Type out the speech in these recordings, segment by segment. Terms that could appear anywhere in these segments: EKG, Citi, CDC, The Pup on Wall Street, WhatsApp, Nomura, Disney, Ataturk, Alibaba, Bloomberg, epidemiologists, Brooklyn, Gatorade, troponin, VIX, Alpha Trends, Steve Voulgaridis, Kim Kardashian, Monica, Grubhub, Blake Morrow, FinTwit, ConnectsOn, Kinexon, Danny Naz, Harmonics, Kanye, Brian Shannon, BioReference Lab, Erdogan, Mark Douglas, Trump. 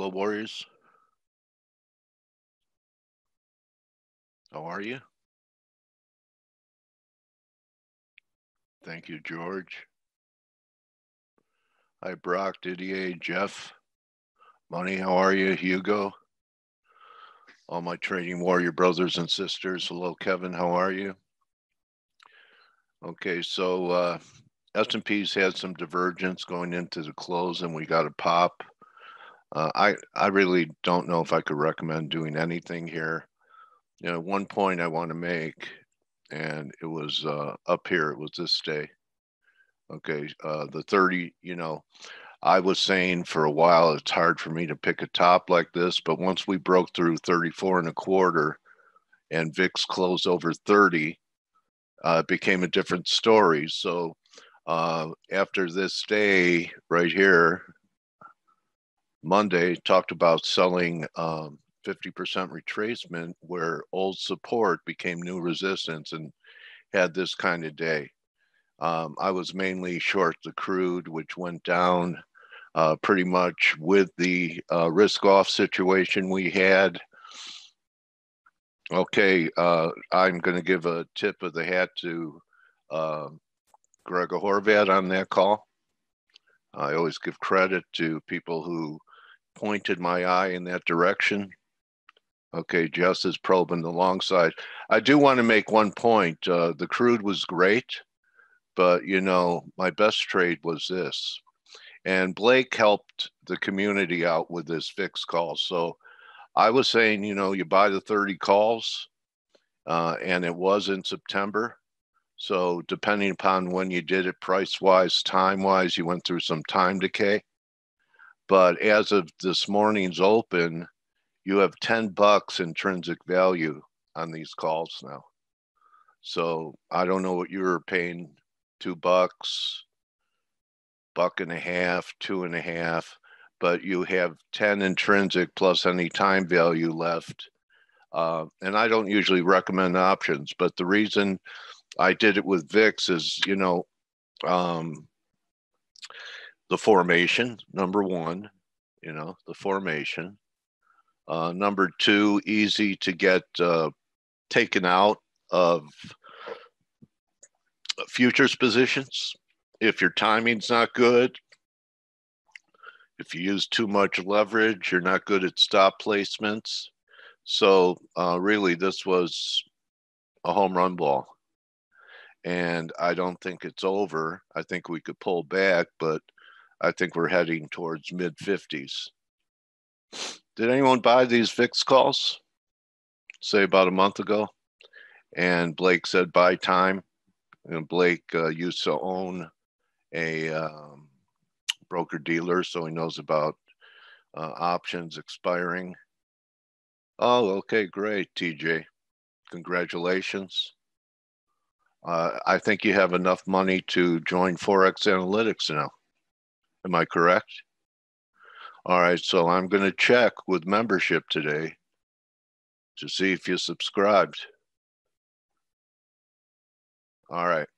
Globe Warriors. How are you? Thank you, George. Hi, Brock, Didier, Jeff, Money, how are you? Hugo, all my trading warrior brothers and sisters. Hello, Kevin, how are you? Okay, so S&P's had some divergence going into the close and we got a pop. I really don't know if I could recommend doing anything here. You know, one point I want to make, and it was up here, it was this day. Okay, the 30, you know, I was saying for a while, it's hard for me to pick a top like this, but once we broke through 34.25 and VIX closed over 30, it became a different story. So after this day right here, Monday, talked about selling 50% retracement where old support became new resistance and had this kind of day. I was mainly short the crude, which went down pretty much with the risk off situation we had. Okay, I'm going to give a tip of the hat to Grega Horvat on that call. I always give credit to people who pointed my eye in that direction. Okay, Jess is probing the long side. I do want to make one point. The crude was great, but you know, my best trade was this. And Blake helped the community out with this VIX call. So I was saying, you know, you buy the 30 calls and it was in September. So depending upon when you did it, price-wise, time-wise, you went through some time decay. But as of this morning's open, you have $10 intrinsic value on these calls now. So I don't know what you were paying, $2, $1.50, $2.50, but you have 10 intrinsic plus any time value left. And I don't usually recommend options, but the reason I did it with VIX is, you know, the formation, number one, you know, the formation. Number two, easy to get taken out of futures positions if your timing's not good. If you use too much leverage, you're not good at stop placements. So really, this was a home run ball. And I don't think it's over. I think we could pull back, but I think we're heading towards mid-50s. Did anyone buy these VIX calls, say about a month ago? And Blake said buy time. And Blake used to own a broker-dealer, so he knows about options expiring. Oh, okay, great, TJ. Congratulations. I think you have enough money to join Forex Analytics now. Am I correct? All right, so I'm going to check with membership today to see if you subscribed. All right.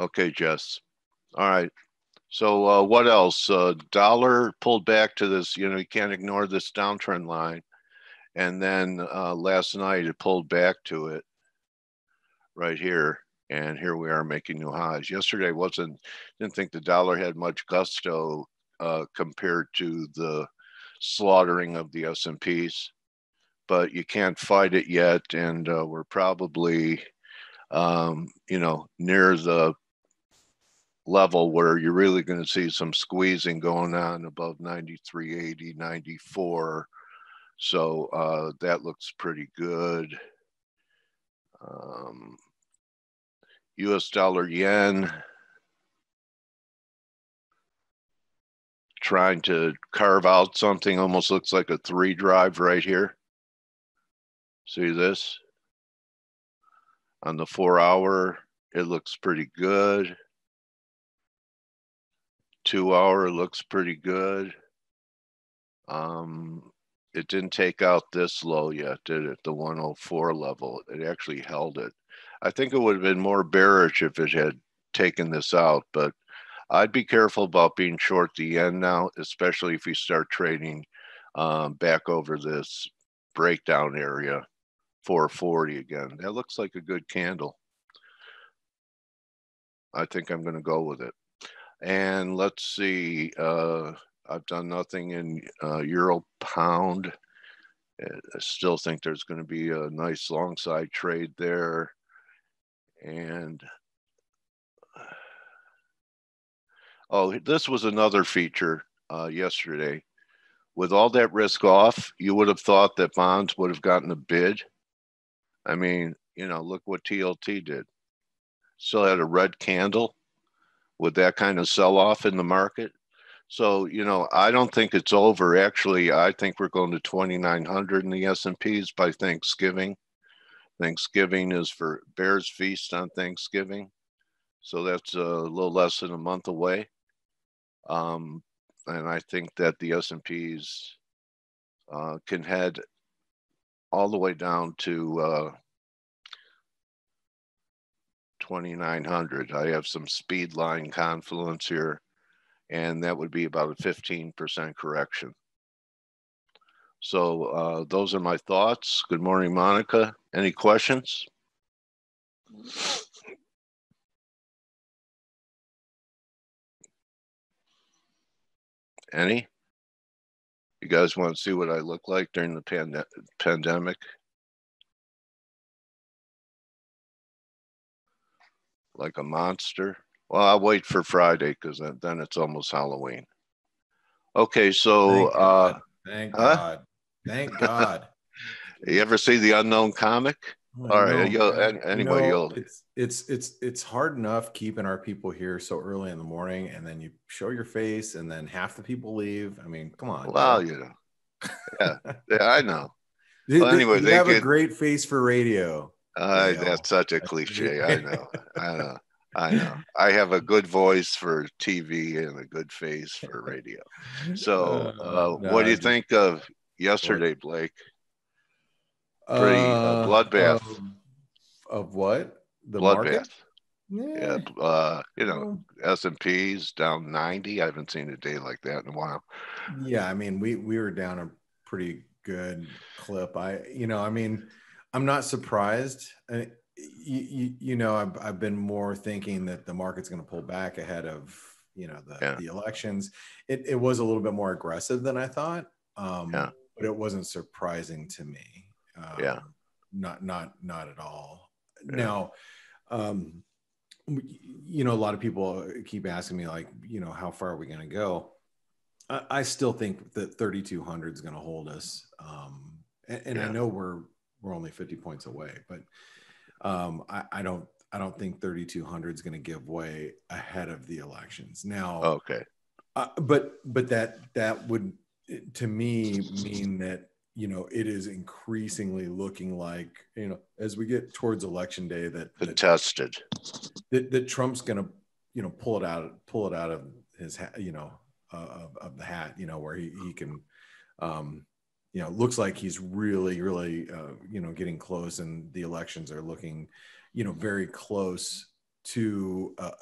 Okay, Jess. All right. So what else? Dollar pulled back to this, you know, you can't ignore this downtrend line. And then last night it pulled back to it right here, and here we are making new highs. Yesterday didn't think the dollar had much gusto compared to the slaughtering of the S&Ps, but you can't fight it yet, and we're probably you know, near the level where you're really going to see some squeezing going on above 93.80, 94. So that looks pretty good. US dollar yen, trying to carve out something, almost looks like a 3 drive right here. See this? On the 4-hour, it looks pretty good. 2-hour looks pretty good. It didn't take out this low yet, did it? The 104 level. It actually held it. I think it would have been more bearish if it had taken this out, but I'd be careful about being short the yen now, especially if you start trading back over this breakdown area, 440 again. That looks like a good candle. I think I'm going to go with it. And let's see, I've done nothing in euro pound. I still think there's going to be a nice long side trade there. And oh, this was another feature yesterday. With all that risk off, you would have thought that bonds would have gotten a bid. I mean, you know, look what TLT did. Still had a red candle with that kind of sell-off in the market. So, you know, I don't think it's over. Actually, I think we're going to 2,900 in the S&Ps by Thanksgiving. Thanksgiving is for Bears Feast on Thanksgiving. So that's a little less than a month away. And I think that the S&Ps can head all the way down to 2,900. I have some speed line confluence here. And that would be about a 15% correction. So those are my thoughts. Good morning, Monica. Any questions? Any? You guys want to see what I look like during the pandemic? Like a monster? Well, I'll wait for Friday because then it's almost Halloween. Okay, so... Thank God. You ever see The Unknown Comic? All right, anyway, it's hard enough keeping our people here so early in the morning, and then you show your face, and then half the people leave. I mean, come on. Well, you know. Yeah, I know. Well, anyway, they have a great face for radio. That's such a cliche. I know. I have a good voice for TV and a good face for radio. So what do you think of yesterday, Blake? Pretty bloodbath. Of what? The bloodbath. Yeah. You know, S&P's down 90. I haven't seen a day like that in a while. Yeah, I mean, we were down a pretty good clip. I'm not surprised. I've been more thinking that the market's going to pull back ahead of, the elections. It was a little bit more aggressive than I thought, but it wasn't surprising to me. Not at all. Yeah. Now, a lot of people keep asking me how far are we going to go? I still think that 3,200 is going to hold us. I know we're only 50 points away, but I don't think 3,200 is going to give way ahead of the elections now. Okay, but that would to me mean that it is increasingly looking like as we get towards election day that Trump's going to pull it out of his hat, of the hat, where he can. Looks like he's really, really, getting close, and the elections are looking, very close to, a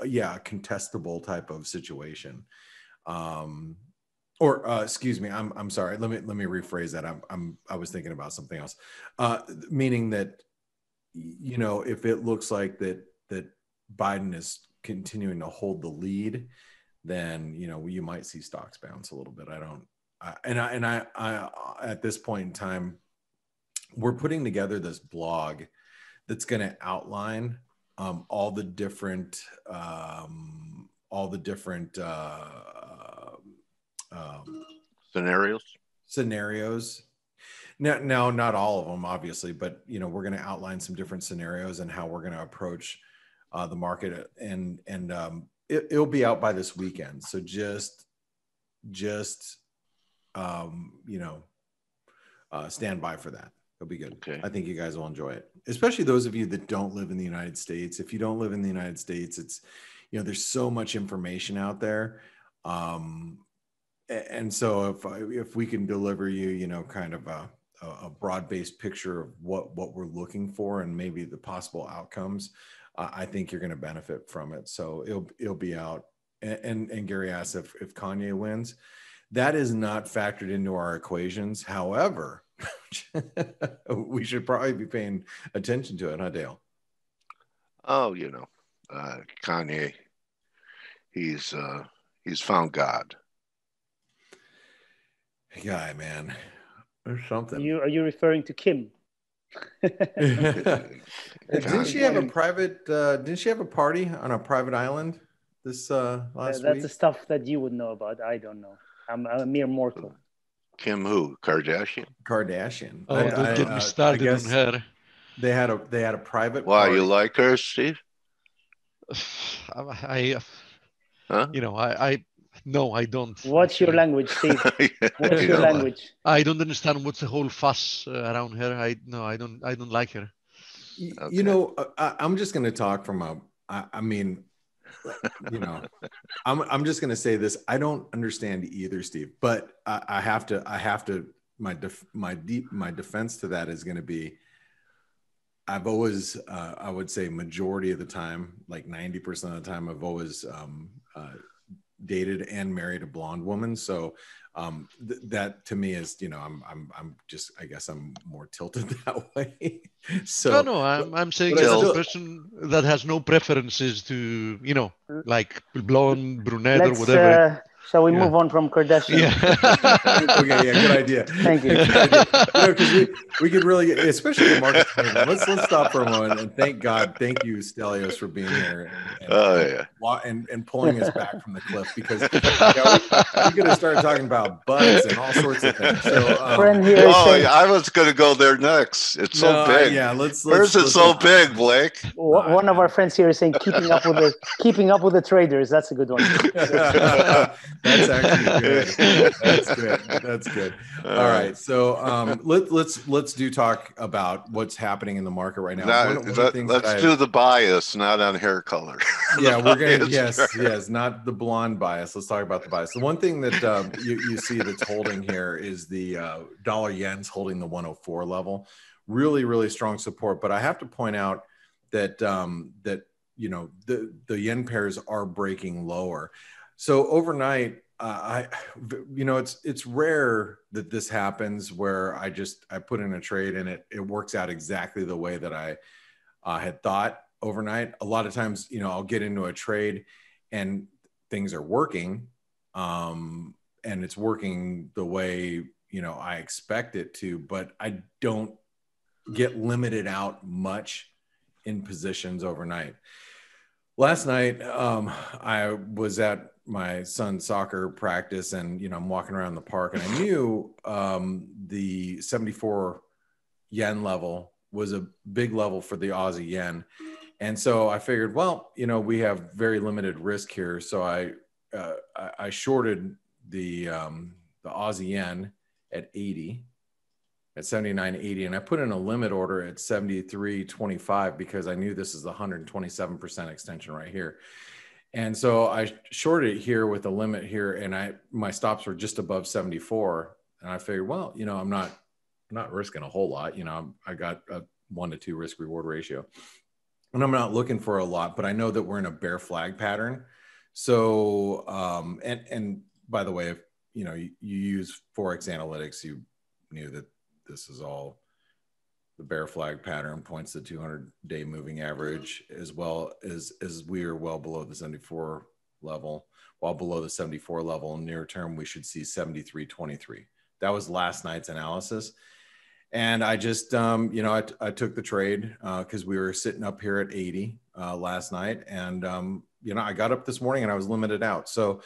contestable type of situation. Excuse me, I'm sorry. Let me rephrase that. I was thinking about something else, meaning that, if it looks like that Biden is continuing to hold the lead, then you might see stocks bounce a little bit. At this point in time, we're putting together this blog that's going to outline all the different scenarios. Now, not all of them, obviously, but we're going to outline some different scenarios and how we're going to approach the market, and it'll be out by this weekend. So just. Stand by for that. It'll be good. Okay. I think you guys will enjoy it, especially those of you that don't live in the United States. If you don't live in the United States, it's, there's so much information out there. And so if we can deliver you, kind of a broad-based picture of what we're looking for and maybe the possible outcomes, I think you're going to benefit from it. So it'll be out and Gary asked if Kanye wins. That is not factored into our equations. However, we should probably be paying attention to it, huh, Dale? Oh, you know, Kanye, he's found God. Guy, man, there's something. Are you referring to Kim? Didn't she have a private? Didn't she have a party on a private island this last week? That's the stuff that you would know about. I don't know. I'm a mere mortal. Kim who? Kardashian. Kardashian. Oh, don't get me started on her. They had a private. Why party. You like her, Steve? No, I don't. What's your language, Steve? What's your language? I don't understand what's the whole fuss around her. I don't like her. Okay. You know, I'm just going to talk from a. I mean, you know, I'm just going to say this. I don't understand either, Steve. But I have to. My defense to that is going to be. I've always, I would say, majority of the time, like 90% of the time, I've always. Dated and married a blonde woman, so that to me is, you know, I'm just, I guess I'm more tilted that way. So no, I'm saying a person that has no preferences to, you know, like blonde, brunette, or whatever. Shall we move on from Kardashian? Yeah. Okay, yeah, good idea. Thank you. Because we could really, especially the market. Let's stop for a moment and thank God, thank you, Stelios, for being here. And pulling us back from the cliff, because we could have started talking about butts and all sorts of things. So, friend here. I was going to go there next. It's so big. Yeah, let's so big, Blake. One of our friends here is saying keeping up with the traders. That's a good one. That's actually good. That's good. All right. So let's do talk about what's happening in the market right now. Let's do the bias, not on hair color. Yeah, we're gonna yes, not the blonde bias. Let's talk about the bias. The one thing that you see that's holding here is the dollar yen's holding the 104 level. Really, really strong support. But I have to point out that that, you know, the yen pairs are breaking lower. So overnight, you know, it's rare that this happens where I put in a trade and it works out exactly the way that I had thought overnight. A lot of times, you know, I'll get into a trade and things are working, and it's working the way, you know, I expect it to, but I don't get limited out much in positions overnight. Last night, I was at my son's soccer practice, and, you know, I'm walking around the park, and I knew the 74 yen level was a big level for the Aussie yen. And so I figured, well, you know, we have very limited risk here. So I shorted the Aussie yen at 80, at 79.80. And I put in a limit order at 73.25, because I knew this is the 127% extension right here. And so I shorted it here with a limit here, and my stops were just above 74. And I figured, well, you know, I'm not risking a whole lot. You know, I got a 1-to-2 risk reward ratio, and I'm not looking for a lot, but I know that we're in a bear flag pattern. So, and by the way, if, you know, you use Forex Analytics, you knew that this is all the bear flag pattern points to 200-day moving average, as well as we are well below the 74 level, while below the 74 level near term, we should see 73.23. That was last night's analysis. And I just, you know, I took the trade because we were sitting up here at 80 last night. And, you know, I got up this morning and I was limited out. So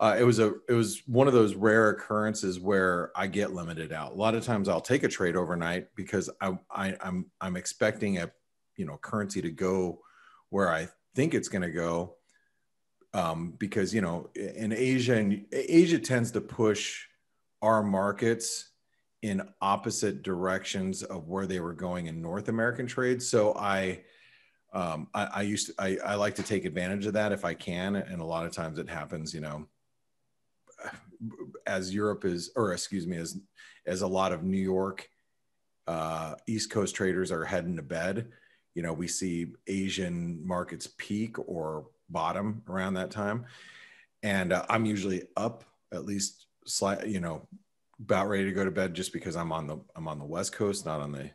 it was one of those rare occurrences where I get limited out. A lot of times I'll take a trade overnight because I'm expecting a, you know, currency to go where I think it's going to go, because, you know, in Asia, and Asia tends to push our markets in opposite directions of where they were going in North American trades. So I like to take advantage of that if I can. And a lot of times it happens, you know, as Europe is, or excuse me, as a lot of New York, East Coast traders are heading to bed, you know, we see Asian markets peak or bottom around that time. And I'm usually up at least slight, you know, about ready to go to bed, just because I'm on the West Coast, not on the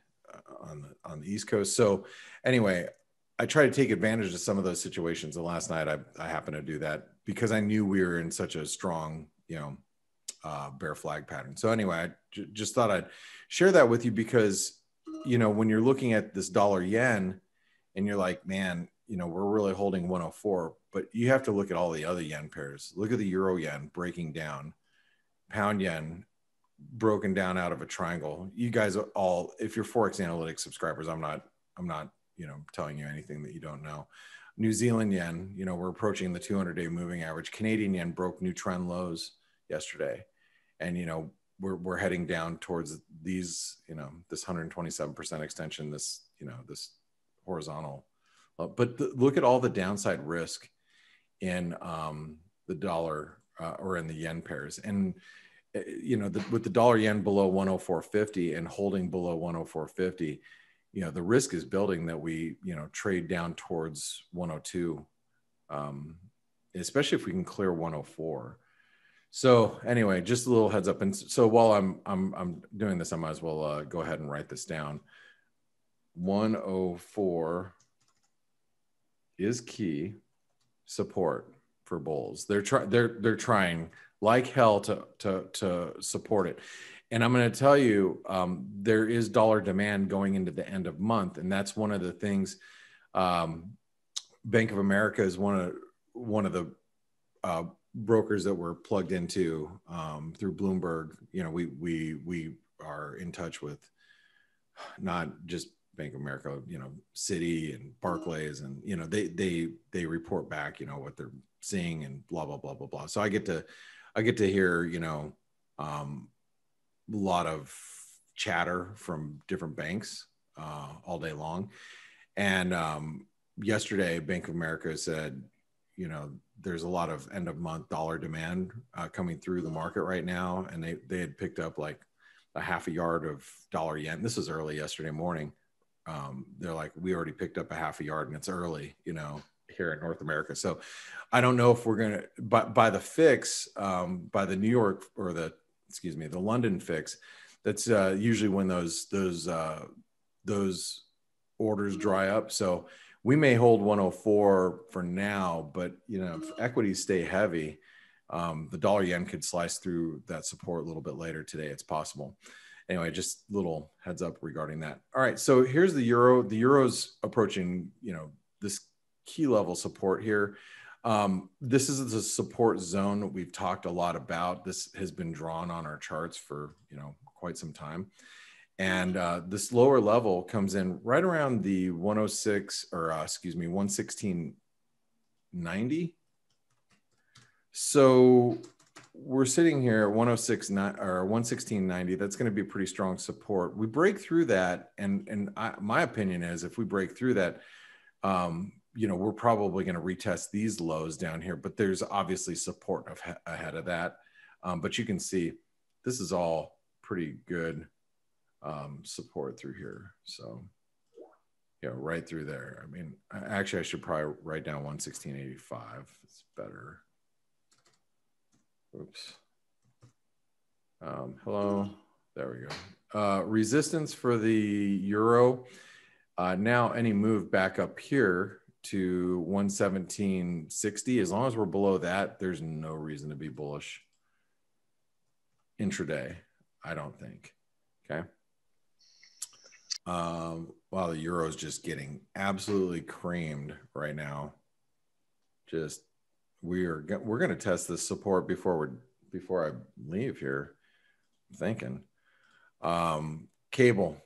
East Coast. So anyway, I try to take advantage of some of those situations. And last night I happened to do that because I knew we were in such a strong, you know, bear flag pattern. So anyway, I just thought I'd share that with you because, you know, when you're looking at this dollar yen and you're like, man, you know, we're really holding 104, but you have to look at all the other yen pairs. Look at the euro yen breaking down, pound yen broken down out of a triangle. You guys are all, if you're Forex Analytics subscribers, I'm not, you know, telling you anything that you don't know. New Zealand yen, you know, we're approaching the 200-day moving average. Canadian yen broke new trend lows yesterday. And, you know, we're heading down towards these, you know, this 127% extension, this, you know, this horizontal. But look at all the downside risk in the dollar or in the yen pairs. And, you know, with the dollar yen below 104.50 and holding below 104.50, you know, the risk is building that we, you know, trade down towards 102, especially if we can clear 104. So anyway, just a little heads up. And so while I'm doing this, I might as well go ahead and write this down. 104 is key support for bulls. They're trying like hell to support it. And I'm going to tell you, there is dollar demand going into the end of month. And that's one of the things. Bank of America is one of the brokers that we're plugged into through Bloomberg. You know, we are in touch with not just Bank of America, you know, Citi and Barclays, and, you know, they report back, you know, what they're seeing and blah, blah, blah, blah, blah. So I get to hear, you know, a lot of chatter from different banks all day long. And yesterday, Bank of America said, you know, there's a lot of end of month dollar demand coming through the market right now. And they had picked up like a half a yard of dollar yen. This was early yesterday morning. They're like, we already picked up a half a yard and it's early, you know, here in North America. So I don't know if we're going to, by the fix, by the New York or the London fix, that's usually when those orders dry up. So we may hold 104 for now, but, you know, if equities stay heavy, the dollar yen could slice through that support a little bit later today. It's possible. Anyway, just little heads up regarding that. All right, so here's the euro. The euro's approaching, you know, this key level support here. This is the support zone that we've talked a lot about. This has been drawn on our charts for, you know, quite some time. And this lower level comes in right around the 116.90. So we're sitting here at 116.90. That's going to be pretty strong support. We break through that, and my opinion is if we break through that, you know, we're probably going to retest these lows down here. But there's obviously support ahead of that. But you can see this is all pretty good support through here. So yeah, right through there. I mean, actually I should probably write down 116.85. It's better. Oops. Hello. There we go. Resistance for the euro. Now any move back up here to 117.60, as long as we're below that, there's no reason to be bullish intraday, I don't think. Okay. Wow, the euro is just getting absolutely creamed right now. Just we're going to test this support before I leave here. I'm thinking, cable.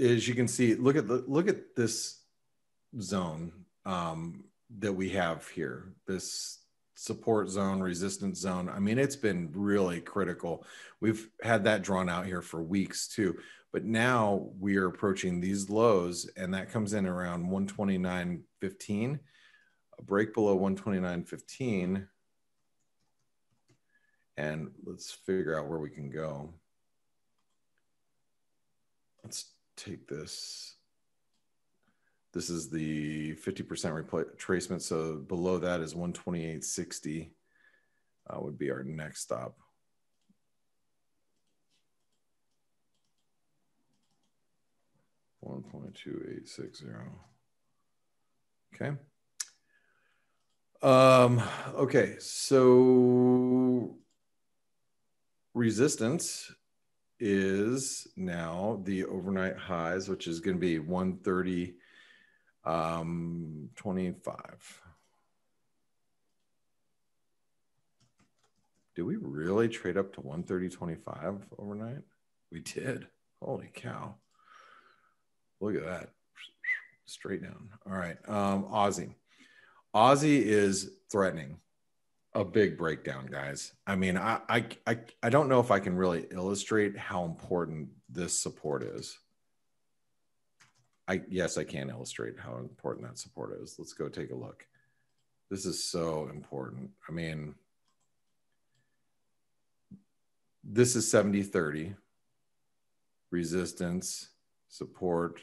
As you can see, look at this zone that we have here. This support zone, resistance zone. I mean, it's been really critical. We've had that drawn out here for weeks too, but now we are approaching these lows, and that comes in around 129.15, a break below 129.15. And let's figure out where we can go. Let's take this. This is the 50% retracement. So below that is 128.60 would be our next stop. $1.2860. Okay. Okay. So resistance is now the overnight highs, which is going to be 130.25. Did we really trade up to 130.25 overnight? We did. Holy cow. Look at that. Straight down. All right. Aussie. Aussie is threatening a big breakdown, guys. I mean, I don't know if I can really illustrate how important this support is. Yes, I can illustrate how important that support is. Let's go take a look. This is so important. I mean, this is 70-30. Resistance. Support.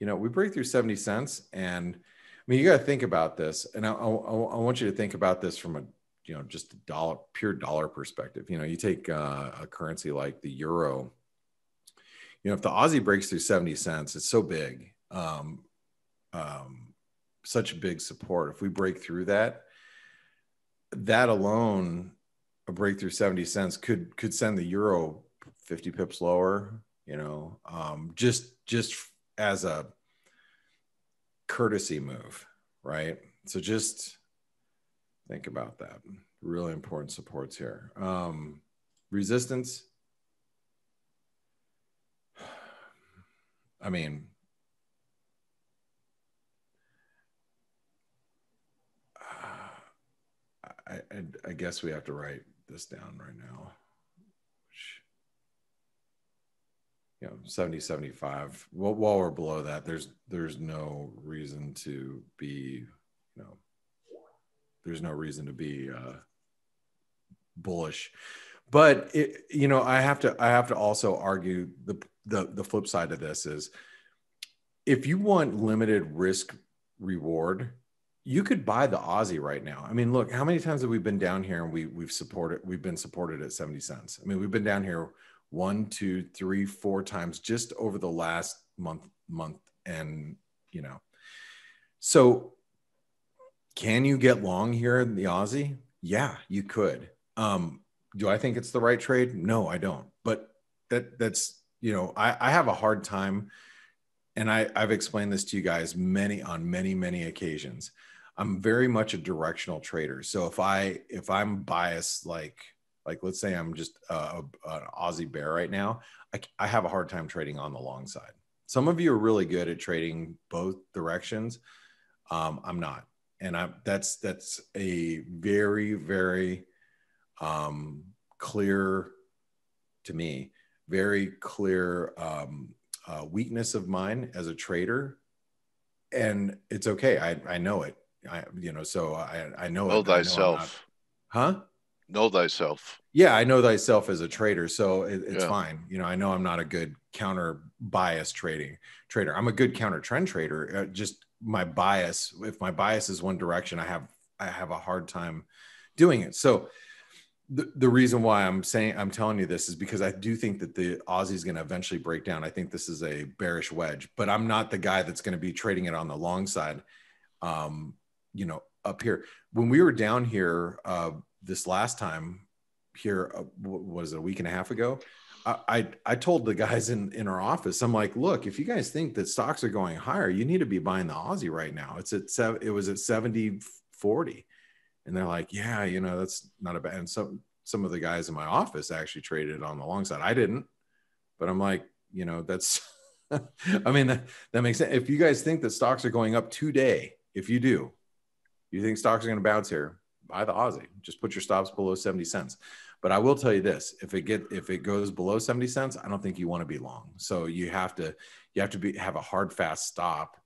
You know, we break through 70 cents. And I mean, you got to think about this. And I want you to think about this from a, you know, just a dollar, pure dollar perspective. You know, you take a currency like the euro, you know, if the Aussie breaks through 70 cents, it's so big, such big support. If we break through that, that alone, a break through 70 cents could send the euro 50 pips lower. You know, just as a courtesy move, right? So just think about that. Really important supports here. Resistance. I mean, I guess we have to write this down right now. You know, 70, 75, while we're below that, there's no reason to be, you know, there's no reason to be bullish. But, it, you know, I have to also argue the flip side of this is if you want limited risk reward, you could buy the Aussie right now. I mean, look, how many times have we been down here and we've been supported at 70 cents? I mean, we've been down here 1, 2, 3, 4 times just over the last month. And, you know, so can you get long here in the Aussie? Yeah, you could. Do I think it's the right trade? No, I don't. But that's, you know, I have a hard time. And I've explained this to you guys on many occasions. I'm very much a directional trader. So if I'm biased, like let's say I'm just an Aussie bear right now, I have a hard time trading on the long side. Some of you are really good at trading both directions. I'm not. And that's a very, very clear, to me, very clear weakness of mine as a trader. And it's okay. I know it. You know, so I know it. Know thyself. Huh? Know thyself. Yeah, I know thyself as a trader, so it's fine. You know, I know I'm not a good counter bias trader. I'm a good counter trend trader. Just my bias. If my bias is one direction, I have a hard time doing it. So the reason why I'm telling you this is because I do think that the Aussie is going to eventually break down. I think this is a bearish wedge, but I'm not the guy that's going to be trading it on the long side. You know, up here when we were down here. This last time here, was a week and a half ago, I told the guys in our office, I'm like, look, if you guys think that stocks are going higher, you need to be buying the Aussie right now. It was at 70-40. And they're like, yeah, you know, that's not a bad. And some of the guys in my office actually traded on the long side. I didn't, but I'm like, you know, that's, I mean, that makes sense. If you guys think that stocks are going up today, if you do, you think stocks are going to bounce here, buy the Aussie. Just put your stops below 70 cents. But I will tell you this, if it goes below 70 cents, I don't think you want to be long. So you have to have a hard, fast stop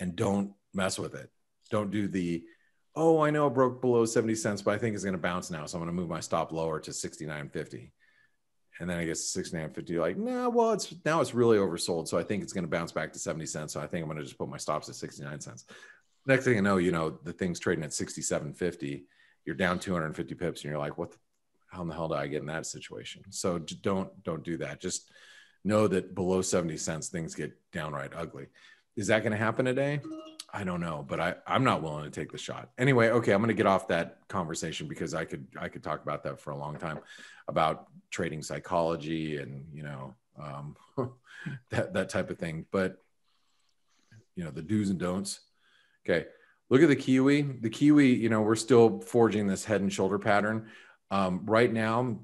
and don't mess with it. Don't do the, oh, I know it broke below 70 cents, but I think it's going to bounce now. So I'm going to move my stop lower to 69.50. And then I guess 69.50, like, no, nah, well, it's now it's really oversold. So I think it's going to bounce back to 70 cents. So I think I'm going to just put my stops at 69 cents. Next thing I know, you know, the thing's trading at 67.50. You're down 250 pips and you're like, what the, how in the hell did I get in that situation? So don't do that. Just know that below 70 cents, things get downright ugly. Is that going to happen today? I don't know, but I'm not willing to take the shot. Anyway, okay, I'm going to get off that conversation because I could talk about that for a long time, about trading psychology and, you know, that type of thing. But, you know, the do's and don'ts. Okay, look at the kiwi. The kiwi, you know, we're still forging this head and shoulder pattern. Right now,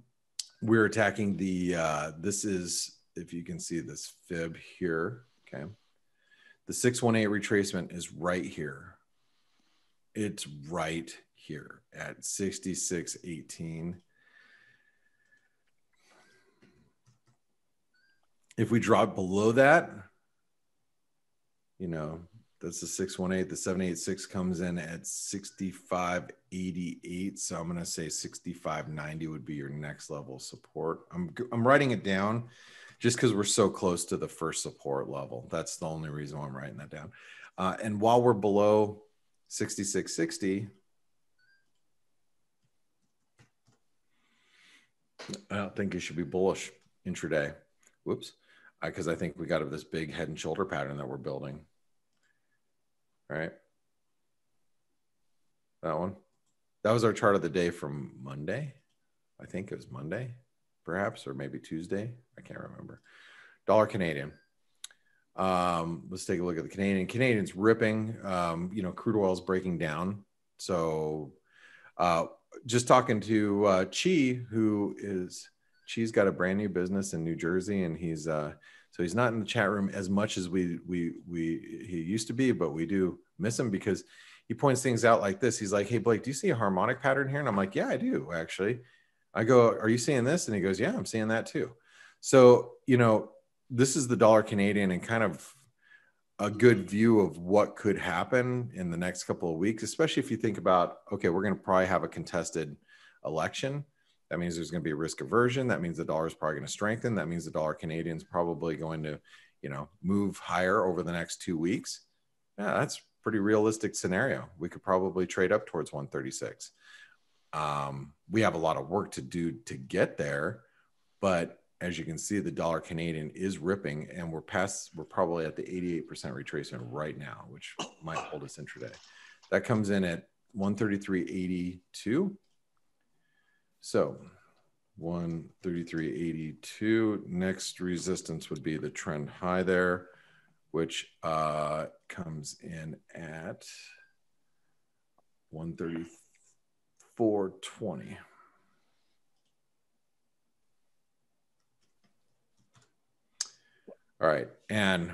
we're attacking the, this is, if you can see this fib here, okay. The 618 retracement is right here. It's right here at 66.18. If we drop below that, you know, that's the 618. The 786 comes in at 65.88. So I'm going to say 65.90 would be your next level support. I'm writing it down, just because we're so close to the first support level. That's the only reason why I'm writing that down. And while we're below 66.60, I don't think you should be bullish intraday. Whoops. Because I think we got this big head and shoulder pattern that we're building. All right. That one. That was our chart of the day from Monday. I think it was Monday, perhaps, or maybe Tuesday. I can't remember. Dollar Canadian. Let's take a look at the Canadian. Canadian's ripping. You know, crude oil is breaking down. So just talking to Chi, Chi's got a brand new business in New Jersey, and he's so he's not in the chat room as much as he used to be, but we do miss him because he points things out like this. He's like, hey, Blake, do you see a harmonic pattern here? And I'm like, yeah, I do, actually. I go, are you seeing this? And he goes, yeah, I'm seeing that too. So, you know, this is the dollar Canadian and kind of a good view of what could happen in the next couple of weeks, especially if you think about, okay, we're going to probably have a contested election. That means there's going to be risk aversion. That means the dollar is probably going to strengthen. That means the dollar Canadian is probably going to, you know, move higher over the next 2 weeks. Yeah, that's a pretty realistic scenario. We could probably trade up towards 136. We have a lot of work to do to get there, but as you can see, the dollar Canadian is ripping, and we're probably at the 88% retracement right now, which might hold us intraday. That comes in at 133.82. So 133.82, next resistance would be the trend high there, which comes in at 134.20. All right. And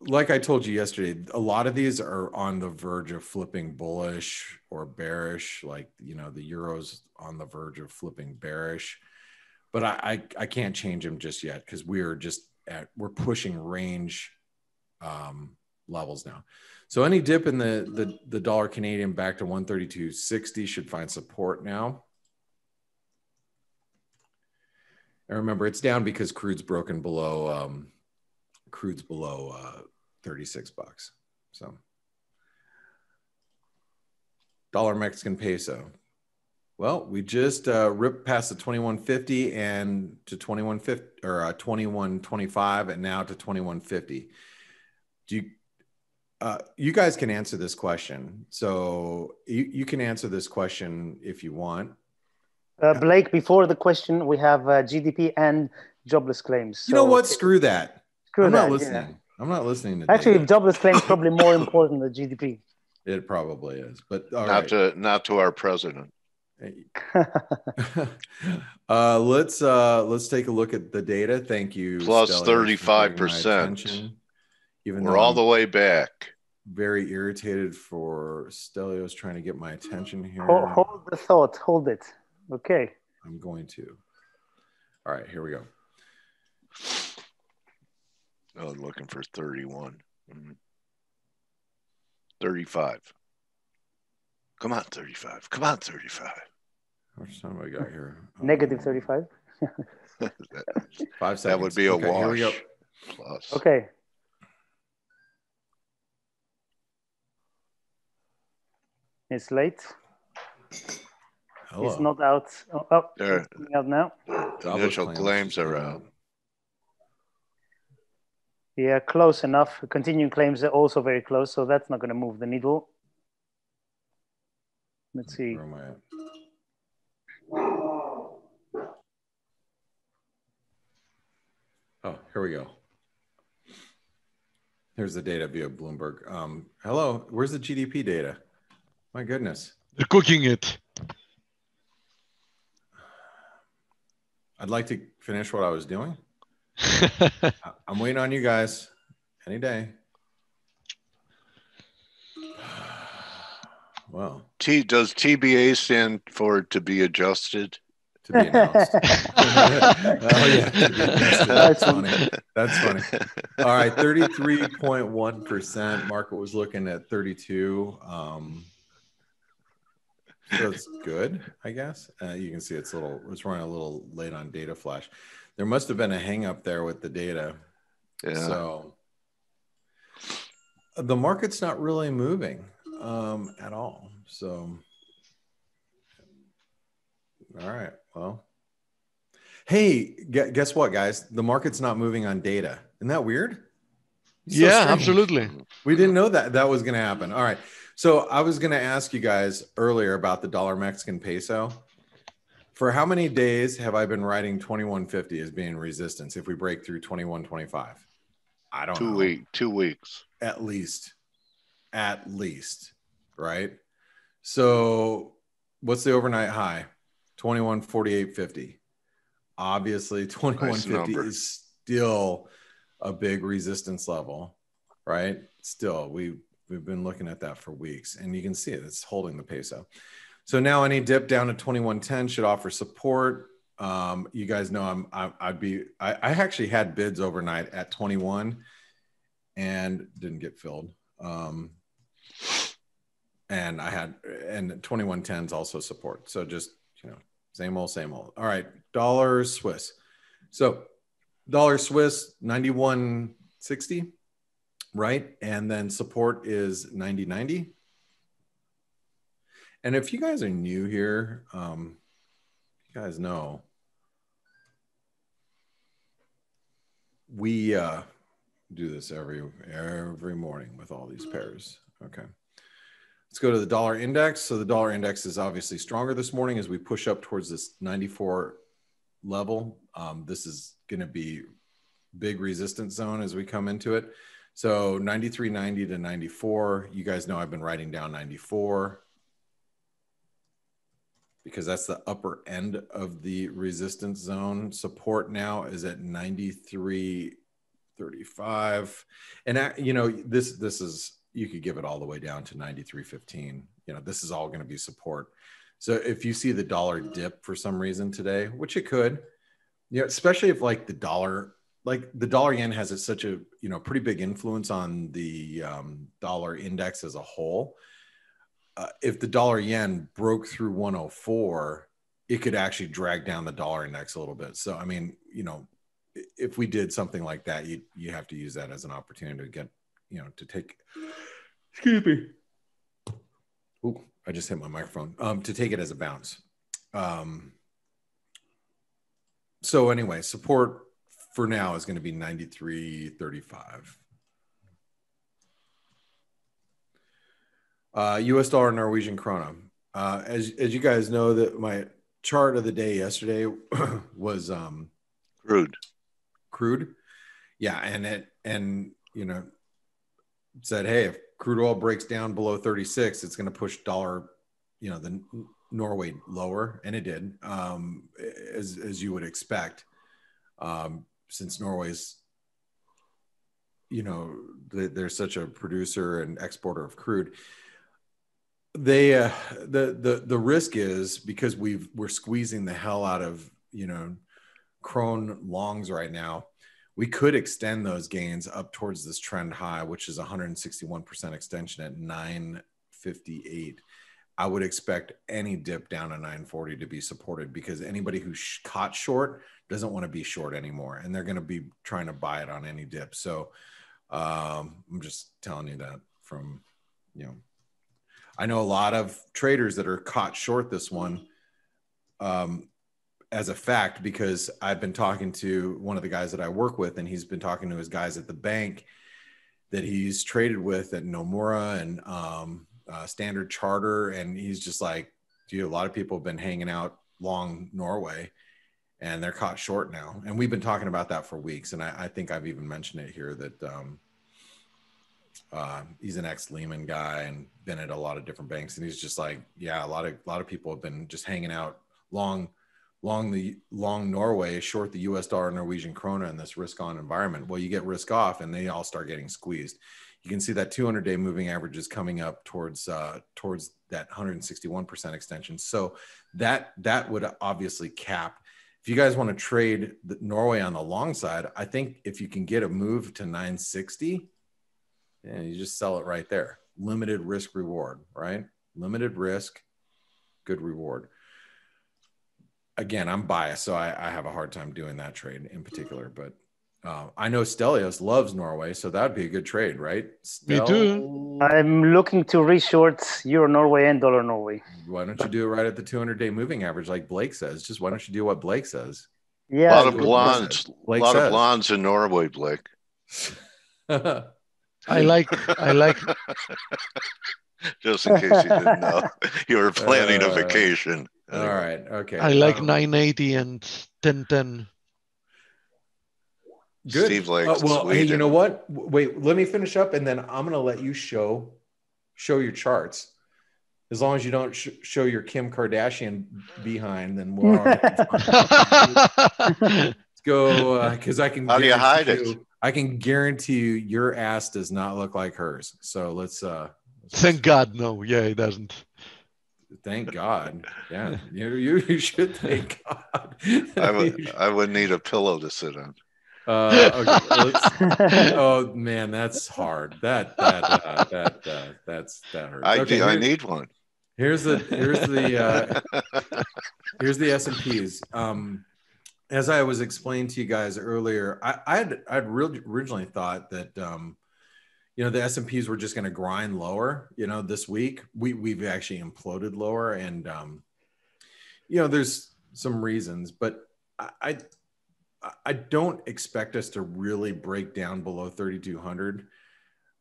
like I told you yesterday, a lot of these are on the verge of flipping bullish or bearish, like, you know, the euro's on the verge of flipping bearish, but I can't change them just yet because we're pushing range levels now. So any dip in the dollar Canadian back to 132.60 should find support now. And remember, it's down because crude's below 36 bucks. So dollar Mexican peso. Well, we just ripped past the 21.50 and to 21.50 or 21.25 and now to 21.50. Do you, you guys can answer this question. So you can answer this question if you want. Blake, before the question, we have GDP and jobless claims. So you know what? Screw that. Screw that. I'm not listening. Yeah. I'm not listening to that. Actually, jobless claims is probably more important than GDP. It probably is, but all right. Not to our president. Let's take a look at the data. Thank you. Plus Stelios, 35%. Even we're all the way back. Very irritated for Stelios trying to get my attention here. Hold the thought. Hold it. Okay. I'm going to. All right, here we go. Oh, looking for 31. 35. Come on, 35. Come on, 35. How much time have I got here? Negative 35. 5 seconds. That would be a wash. Here we go. Plus. Okay. It's late. Hello. It's not out. Oh, it's out now. The initial claims are out. Yeah, close enough. Continuing claims are also very close, so that's not going to move the needle. Let's see. Oh, here we go. Here's the data via Bloomberg. Hello, where's the GDP data? My goodness. They're cooking it. I'd like to finish what I was doing. I'm waiting on you guys any day. Wow. T, does TBA stand for to be adjusted? To be announced. Oh, yeah. To be adjusted. That's funny. That's funny. All right. 33.1%. Market was looking at 32. So it's good, I guess. You can see it's a little, it's running a little late on data flash. There must have been a hang up there with the data. Yeah. So the market's not really moving at all. So, all right. Well, hey, guess what, guys? The market's not moving on data. Isn't that weird? So yeah, strange. Absolutely. We didn't know that that was going to happen. All right. So I was going to ask you guys earlier about the dollar Mexican peso. For how many days have I been writing 2150 as being resistance if we break through 2125? I don't know. 2 weeks. At least. At least. Right? So what's the overnight high? 2148.50. Obviously, 2150 is still a big resistance level. Right? Still, We've been looking at that for weeks, and you can see it. It's holding the peso. So now any dip down to 2110 should offer support. You guys know I actually had bids overnight at 21 and didn't get filled. And I had, and 2110 is also support. So just, you know, same old, same old. All right. Dollar Swiss. So dollar Swiss 91.60. Right, and then support is 90.90. And if you guys are new here, you guys know we do this every morning with all these pairs. Okay, let's go to the dollar index. So the dollar index is obviously stronger this morning as we push up towards this 94 level. This is going to be big resistance zone as we come into it. So 93.90 to 94, you guys know I've been writing down 94 because that's the upper end of the resistance zone. Support now is at 93.35. And, you know, this is, you could give it all the way down to 93.15. You know, this is all going to be support. So if you see the dollar dip for some reason today, which it could, you know, especially if like the dollar, like the dollar yen has such a, you know, pretty big influence on the dollar index as a whole. If the dollar yen broke through 104, it could actually drag down the dollar index a little bit. So, I mean, you know, if we did something like that, you have to use that as an opportunity to get, you know, to take, excuse me. Ooh, I just hit my microphone, to take it as a bounce. So anyway, support for now is going to be 93.35. US dollar, Norwegian krona. As you guys know, that my chart of the day yesterday was crude. Yeah, and you know, said, hey, if crude oil breaks down below 36, it's going to push dollar, you know, the Norway lower, and it did, as you would expect. Since Norway's, you know, they're such a producer and exporter of crude, they the risk is because we're squeezing the hell out of, you know, krone longs right now. We could extend those gains up towards this trend high, which is 161% extension at 9.58. I would expect any dip down to 940 to be supported, because anybody who's caught short doesn't want to be short anymore, and they're going to be trying to buy it on any dip. So I'm just telling you that from, you know, I know a lot of traders that are caught short this one as a fact, because I've been talking to one of the guys that I work with, and he's been talking to his guys at the bank that he's traded with at Nomura and Standard Charter. And he's just like, dude, a lot of people have been hanging out long Norway and they're caught short now. And we've been talking about that for weeks. And I think I've even mentioned it here that he's an ex-Lehman guy and been at a lot of different banks. And he's just like, yeah, a lot of people have been just hanging out long Norway, short the US dollar, Norwegian krona in this risk on environment. Well, you get risk off and they all start getting squeezed. You can see that 200-day moving average is coming up towards that 161% extension. So that would obviously cap. If you guys want to trade Norway on the long side, I think if you can get a move to 960, yeah, you just sell it right there. Limited risk reward, right? Limited risk, good reward. Again, I'm biased, so I have a hard time doing that trade in particular. But I know Stelios loves Norway, so that'd be a good trade, right? You do. I'm looking to re-short Euro Norway and Dollar Norway. Why don't you do it right at the 200-day moving average, like Blake says? Just why don't you do what Blake says? Yeah, a lot of blondes in Norway, Blake. I like. Just in case you didn't know, you were planning a vacation. Anyway. All right. Okay. I like 980 and 1010. Good. Steve likes Sweden. Hey, you know what? Wait, let me finish up, and then I'm going to let you show your charts. As long as you don't show your Kim Kardashian behind, then we're all right. Let's go, because I can. How do you hide it? I can guarantee you, your ass does not look like hers. So let's. Thank God, no. Yeah, it doesn't. Thank God. Yeah, you should thank God. I would need a pillow to sit on. Okay, oh man, that's hard. That hurts. I need one. Here's the S&Ps. As I was explaining to you guys earlier, I'd really originally thought that you know, the S&Ps were just going to grind lower. You know, this week we've actually imploded lower, and you know, there's some reasons, but I don't expect us to really break down below 3,200.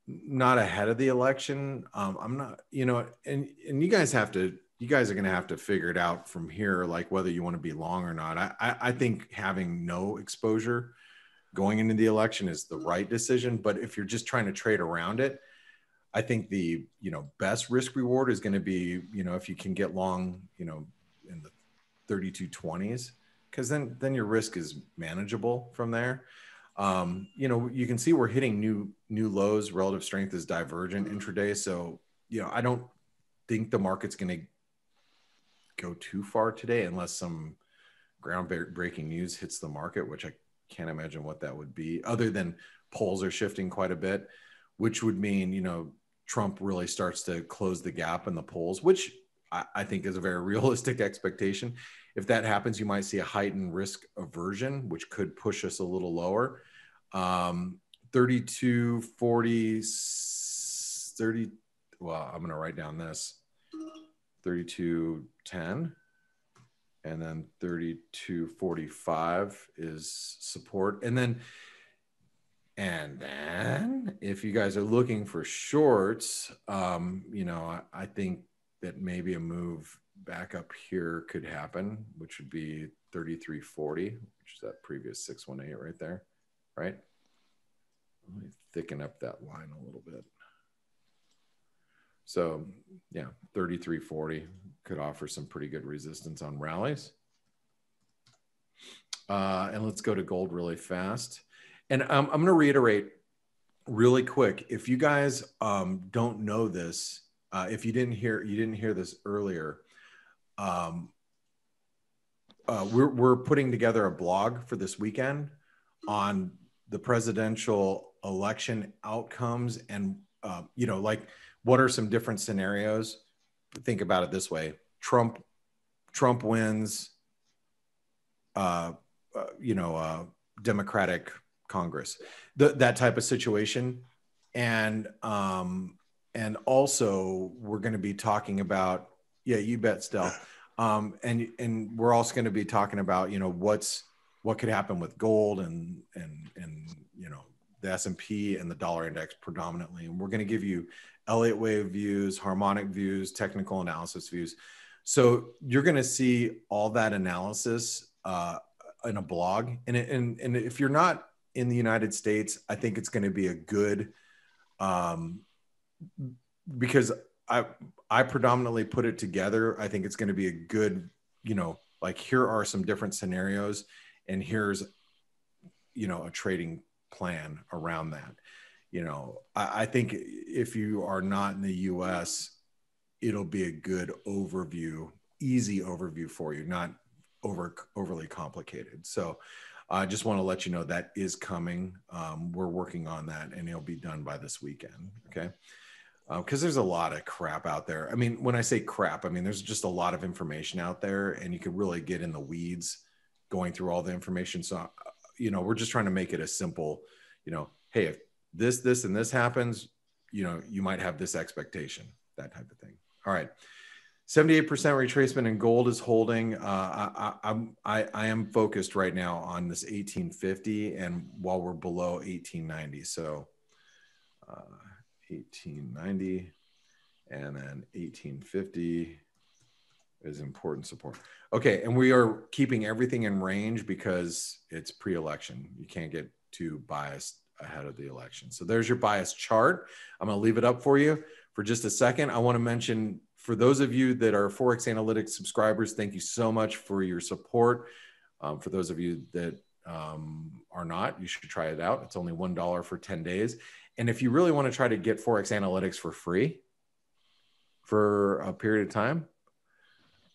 Not ahead of the election. I'm not, you know, and you guys are going to have to figure it out from here, like whether you want to be long or not. I think having no exposure going into the election is the right decision. But if you're just trying to trade around it, I think the, you know, best risk reward is going to be, you know, if you can get long, you know, in the 3220s, because then your risk is manageable from there. You know, you can see we're hitting new lows. Relative strength is divergent intraday. So, you know, I don't think the market's going to go too far today unless some groundbreaking news hits the market, which I can't imagine what that would be, other than polls are shifting quite a bit, which would mean, you know, Trump really starts to close the gap in the polls, which I think is a very realistic expectation. If that happens, you might see a heightened risk aversion, which could push us a little lower. 3240, well, I'm going to write down this, 3210, and then 3245 is support. And then if you guys are looking for shorts, you know, I think that maybe a move back up here could happen, which would be 3340, which is that previous 618 right there, right? Let me thicken up that line a little bit. So yeah, 3340 could offer some pretty good resistance on rallies. And let's go to gold really fast. And I'm going to reiterate really quick, if you guys don't know this, if you didn't hear this earlier, we're putting together a blog for this weekend on the presidential election outcomes and, you know, like what are some different scenarios think about it this way: Trump wins, Democratic Congress, that type of situation, and also we're going to be talking about, yeah, you bet, Stel, and we're also going to be talking about, you know, what could happen with gold and you know, the S&P and the dollar index predominantly. And we're going to give you Elliott wave views, harmonic views, technical analysis views. So you're going to see all that analysis in a blog. And if you're not in the United States, I think it's going to be a good, because I predominantly put it together. I think it's going to be a good, you know, like, here are some different scenarios and here's, you know, a trading plan around that. You know, I think if you are not in the US, it'll be a good overview, easy overview for you, not overly complicated. So I just want to let you know that is coming. We're working on that and it'll be done by this weekend. Okay. Because there's a lot of crap out there. I mean, when I say crap, I mean, there's just a lot of information out there and you can really get in the weeds going through all the information. So, you know, we're just trying to make it a simple, you know, hey, if this, and this happens, you know, you might have this expectation, that type of thing. All right. 78% retracement in gold is holding. I am focused right now on this 1850 and while we're below 1890. So, 1890 and then 1850 is important support. Okay, and we are keeping everything in range because it's pre-election. You can't get too biased ahead of the election. So there's your bias chart. I'm gonna leave it up for you for just a second. I wanna mention, for those of you that are Forex Analytics subscribers, thank you so much for your support. For those of you that are not, you should try it out. It's only $1 for 10 days. And if you really want to try to get Forex Analytics for free for a period of time,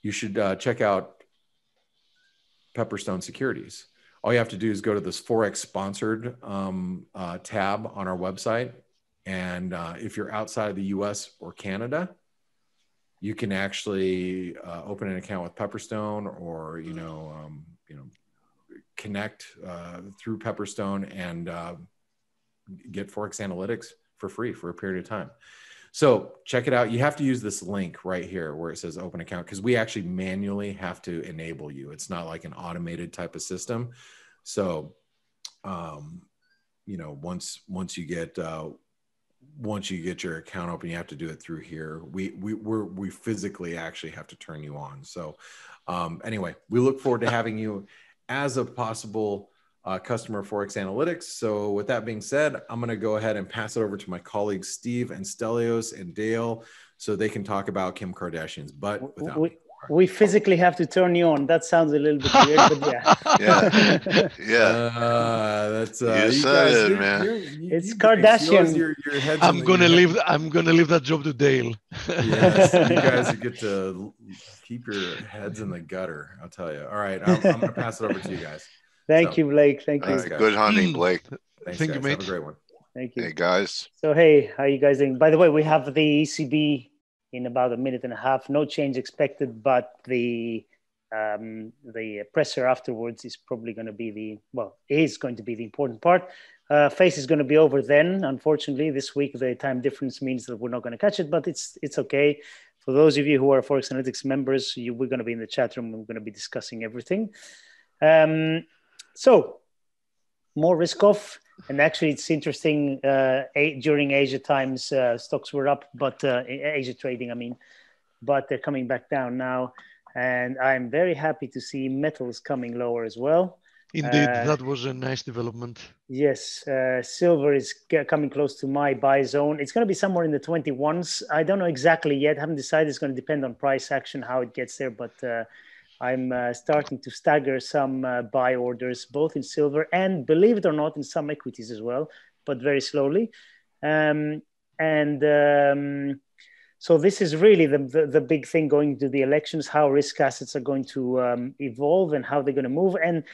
you should check out Pepperstone Securities. All you have to do is go to this Forex sponsored tab on our website. And if you're outside of the US or Canada, you can actually open an account with Pepperstone or, you know, connect through Pepperstone and get Forex Analytics for free for a period of time. So check it out. You have to use this link right here where it says open account, because we actually manually have to enable you. It's not like an automated type of system. So, you know, once you get your account open, you have to do it through here. We physically actually have to turn you on. So anyway, we look forward to having you as a possible customer Forex Analytics. So with that being said, I'm going to go ahead and pass it over to my colleagues, Steve and Stelios and Dale, so they can talk about Kim Kardashian's butt. Without we physically have to turn you on. That sounds a little bit weird, but yeah. Yeah. Yeah. That's, you guys, it, man. It's Kardashian. Your I'm going to leave that job to Dale. Yes. You guys get to keep your heads in the gutter. I'll tell you. All right. I'm going to pass it over to you guys. Thank you, Blake. Thank you. Good hunting, Blake. Thank you, mate. Have a great one. Thank you. Hey, guys. So, hey, how you guys doing? By the way, we have the ECB in about a minute and a half. No change expected, but the presser afterwards is probably going to be the important part. Face is going to be over then. Unfortunately, this week, the time difference means that we're not going to catch it, but it's okay. For those of you who are Forex Analytics members, we're going to be in the chat room. We're going to be discussing everything. So more risk off, and actually it's interesting, during Asia times, stocks were up, but Asia trading, I mean, but they're coming back down now. And I'm very happy to see metals coming lower as well. Indeed, that was a nice development. Yes, silver is coming close to my buy zone. It's going to be somewhere in the 21s. I don't know exactly yet. I haven't decided. It's going to depend on price action, how it gets there, but I'm starting to stagger some buy orders, both in silver and, believe it or not, in some equities as well, but very slowly. So this is really the big thing going to the elections, how risk assets are going to evolve and how they're going to move. And,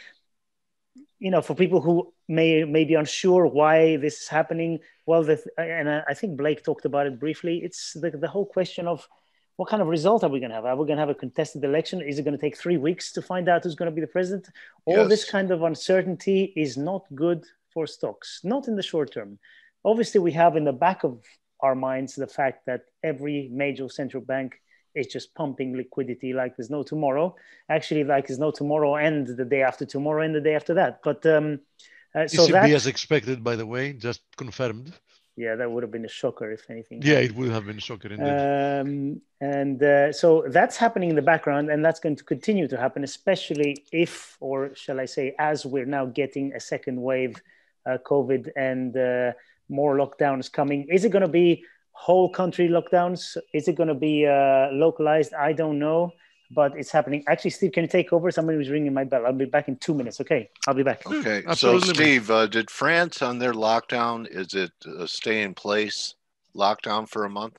you know, for people who may be unsure why this is happening, well, and I think Blake talked about it briefly, it's the whole question of what kind of result are we going to have? Are we going to have a contested election? Is it going to take 3 weeks to find out who's going to be the president? All this kind of uncertainty is not good for stocks, not in the short term. Obviously, we have in the back of our minds the fact that every major central bank is just pumping liquidity like there's no tomorrow. Actually, like there's no tomorrow and the day after tomorrow and the day after that. But so ECB, as expected, by the way, just confirmed. Yeah, that would have been a shocker, if anything. Yeah, it would have been a shocker indeed. So that's happening in the background, and that's going to continue to happen, especially if, or shall I say, as we're now getting a second wave, COVID and more lockdowns coming. Is it going to be whole country lockdowns? Is it going to be localized? I don't know, but it's happening. Actually, Steve, can you take over? Somebody was ringing my bell. I'll be back in 2 minutes. Okay, I'll be back. Okay, absolutely. So Steve, did France on their lockdown, is it a stay in place lockdown for a month?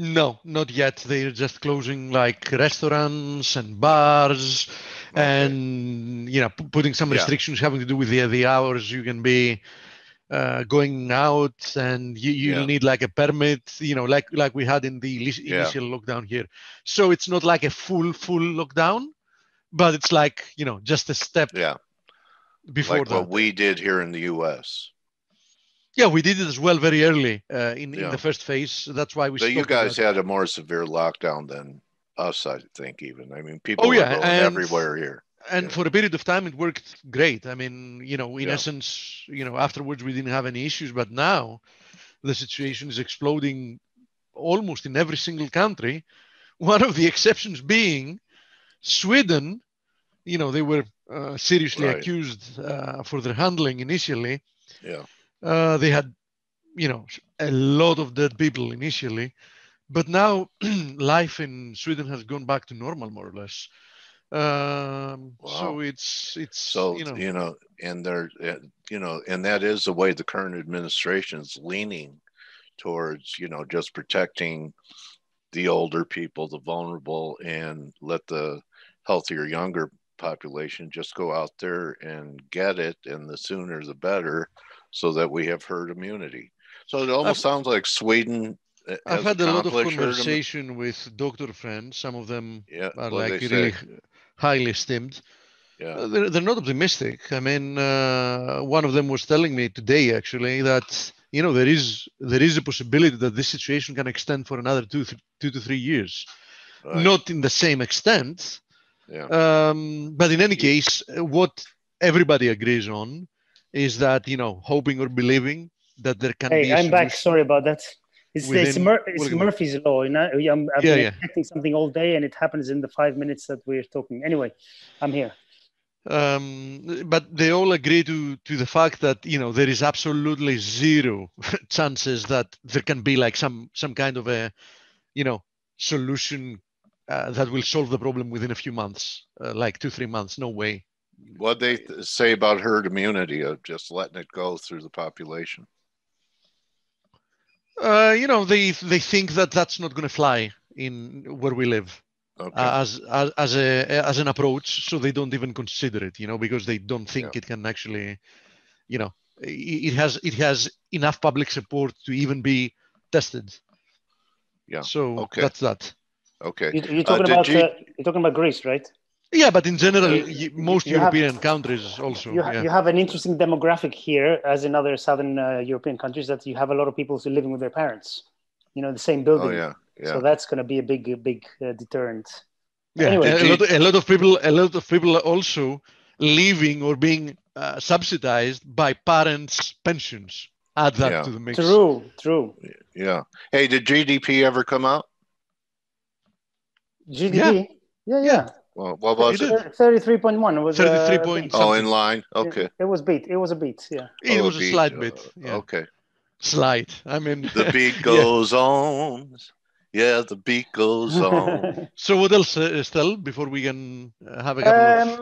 No, not yet. They're just closing like restaurants and bars and, you know, putting some restrictions having to do with the hours you can be going out, and you need like a permit, you know, like we had in the initial lockdown here. So it's not like a full lockdown, but it's like, you know, just a step before like that. What we did here in the US. Yeah, we did it as well very early in the first phase. That's why we. So you guys had a more severe lockdown than us, I think. Even I mean, people were going everywhere here. And for a period of time, it worked great. I mean, you know, in essence, you know, afterwards we didn't have any issues. But now the situation is exploding almost in every single country. One of the exceptions being Sweden. You know, they were seriously accused for their handling initially. Yeah. They had, you know, a lot of dead people initially. But now life in Sweden has gone back to normal, more or less. So it's so you know and they're and that is the way the current administration is leaning towards, you know, just protecting the older people, the vulnerable, and let the healthier, younger population just go out there and get it, and the sooner the better, so that we have herd immunity. So it almost sounds like Sweden. I've had a lot of conversation with doctor friends. Some of them are like really highly esteemed. Yeah. They're not optimistic. I mean, one of them was telling me today, actually, that, you know, there is a possibility that this situation can extend for another two to three years. Right. Not in the same extent. Yeah. But in any case, what everybody agrees on is that, you know, hoping or believing that there can be... Hey, I'm back. Sorry about that. It's Murphy's Law. You know? I've been expecting something all day, and it happens in the 5 minutes that we're talking. Anyway, I'm here. But they all agree to the fact that, you know, there is absolutely zero chances that there can be like some kind of a, you know, solution that will solve the problem within a few months, like 2-3 months. No way. What they say about herd immunity of just letting it go through the population? You know, they think that that's not going to fly in where we live, as an approach. So they don't even consider it, you know, because they don't think it can actually, you know, it has enough public support to even be tested. Yeah. So that's that. Okay. You're talking about Greece, right? Yeah, but in general, most European countries also. You have an interesting demographic here, as in other southern European countries, that you have a lot of people who are living with their parents, you know, in the same building. Oh, yeah. So that's going to be a big deterrent. Yeah, anyway, a lot of people also living or being subsidized by parents' pensions. Add that to the mix. True. Yeah. Hey, did GDP ever come out? GDP? Yeah. Well, what was it? 33.1 was 33.1. Oh, in line. Okay. It was beat. It was a beat. Yeah. It was a slight beat. Yeah. Okay. Slight. I mean. The beat goes on. Yeah, the beat goes on. So what else, Estelle? Before we can have a couple of.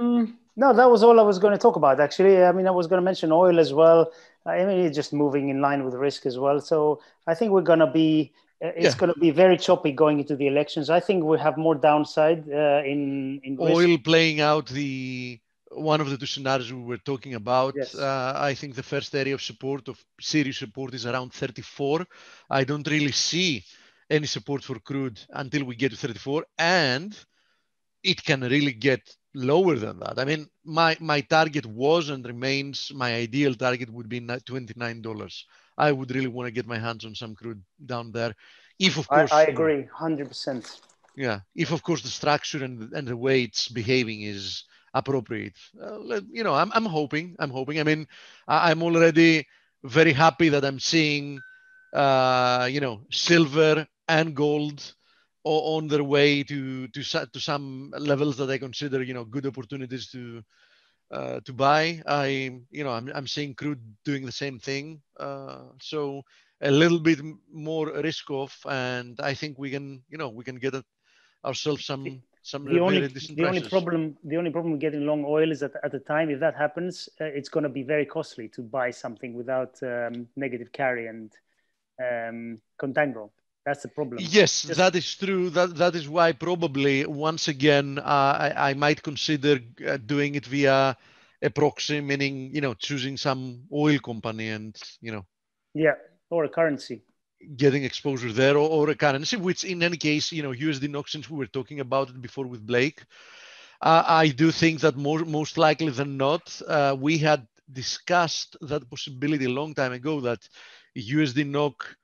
No, that was all I was going to talk about. Actually, I mean, I was going to mention oil as well. I mean, it's just moving in line with risk as well. So I think we're going to be. It's going to be very choppy going into the elections. I think we have more downside in oil risk. Playing out the one of the two scenarios we were talking about. Yes. I think the first area of support, of serious support, is around 34. I don't really see any support for crude until we get to 34, and it can really get lower than that. I mean, my target was and remains, my ideal target would be $29. I would really want to get my hands on some crude down there. If of course, I agree 100%. Yeah, if of course the structure and the way it's behaving is appropriate. You know, I'm hoping. I mean, I'm already very happy that I'm seeing, you know, silver and gold on their way to some levels that I consider, you know, good opportunities to buy. I'm seeing crude doing the same thing. So a little bit more risk off, and I think we can get ourselves some really decent prices. The only problem with getting long oil is that at the time, if that happens, it's going to be very costly to buy something without negative carry and contango. That's the problem. Yes, that is true. That is why probably once again I might consider doing it via a proxy, meaning, you know, choosing some oil company and, you know, or a currency, getting exposure there, or a currency, which in any case, you know, USD NOK, since we were talking about it before with Blake, I do think that most likely than not, we had discussed that possibility a long time ago that USD NOK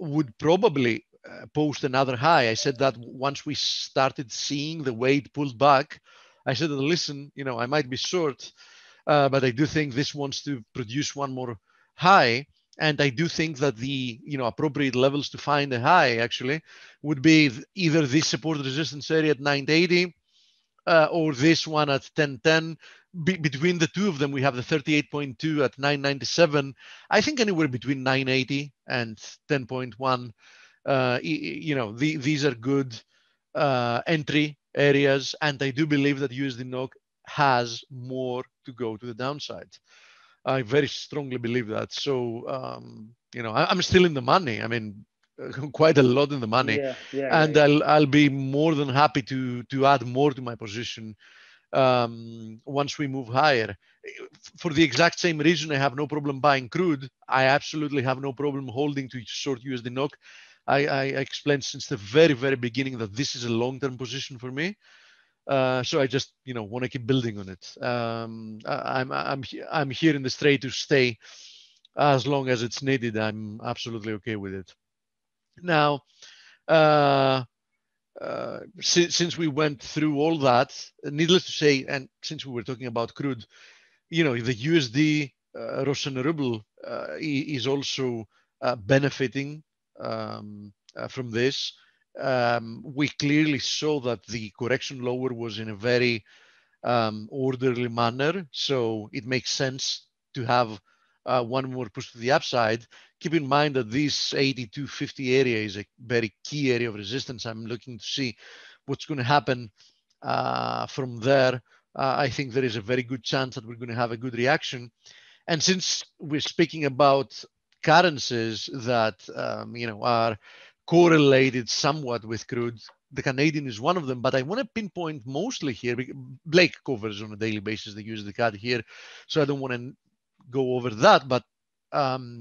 would probably post another high. I said that once we started seeing the weight pulled back, I said, listen, you know, I might be short, but I do think this wants to produce one more high. And I do think that the, you know, appropriate levels to find a high actually would be either this support resistance area at 980 or this one at 1010. Between the two of them, we have the 38.2 at 997. I think anywhere between 980 and 10.1, you know, these are good entry areas. And I do believe that USD NOK has more to go to the downside. I very strongly believe that. So, you know, I'm still in the money. I mean, quite a lot in the money. I'll be more than happy to add more to my position once we move higher. For the exact same reason, I have no problem buying crude. I absolutely have no problem holding to short USD NOK. I explained since the very, very beginning that this is a long-term position for me. So I just, you know, want to keep building on it. I'm here in this trade to stay as long as it's needed. I'm absolutely okay with it. Now, since we went through all that, needless to say, and since we were talking about crude, you know, the USD Russian ruble is also benefiting from this. We clearly saw that the correction lower was in a very orderly manner. So it makes sense to have one more push to the upside. Keep in mind that this 82.50 area is a very key area of resistance. I'm looking to see what's going to happen from there. I think there is a very good chance that we're going to have a good reaction. And since we're speaking about currencies that, you know, are correlated somewhat with crude, the Canadian is one of them, but I want to pinpoint mostly here. Blake covers on a daily basis the USD CAD here, so I don't want to go over that, but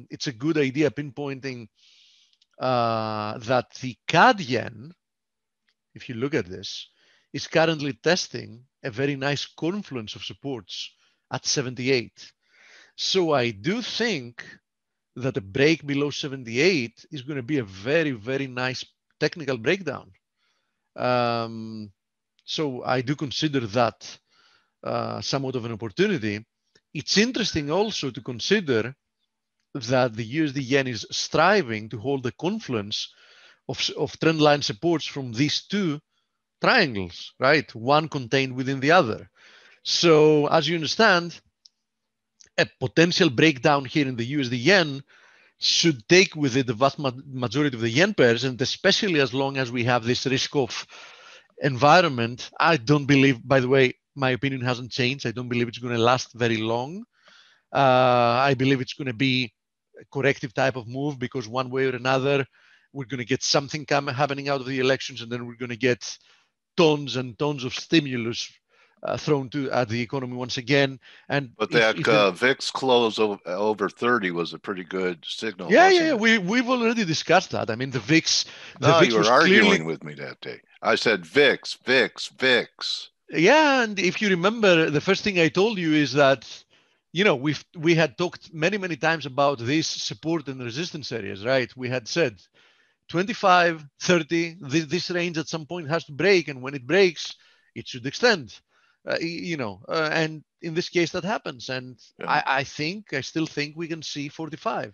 it's a good idea pinpointing that the CAD yen, if you look at this, is currently testing a very nice confluence of supports at 78. So I do think that a break below 78 is going to be a very, very nice technical breakdown. So I do consider that somewhat of an opportunity. It's interesting also to consider that the USD yen is striving to hold the confluence of trend line supports from these two triangles, right? One contained within the other. So as you understand, a potential breakdown here in the USD yen should take with it the vast majority of the yen pairs, and especially as long as we have this risk-off environment. I don't believe, by the way, my opinion hasn't changed. I don't believe it's going to last very long. I believe it's going to be a corrective type of move because one way or another, we're going to get something happening out of the elections, and then we're going to get tons and tons of stimulus thrown at the economy once again. And but that VIX close over 30 was a pretty good signal. Yeah. We've already discussed that. I mean, the VIX. No, you were arguing with me that day. I said VIX, VIX, VIX. Yeah, and if you remember, the first thing I told you is that, you know, we had talked many times about these support and resistance areas, right? We had said 25, 30, this range at some point has to break, and when it breaks, it should extend. And in this case, that happens. And yeah. I still think we can see 45.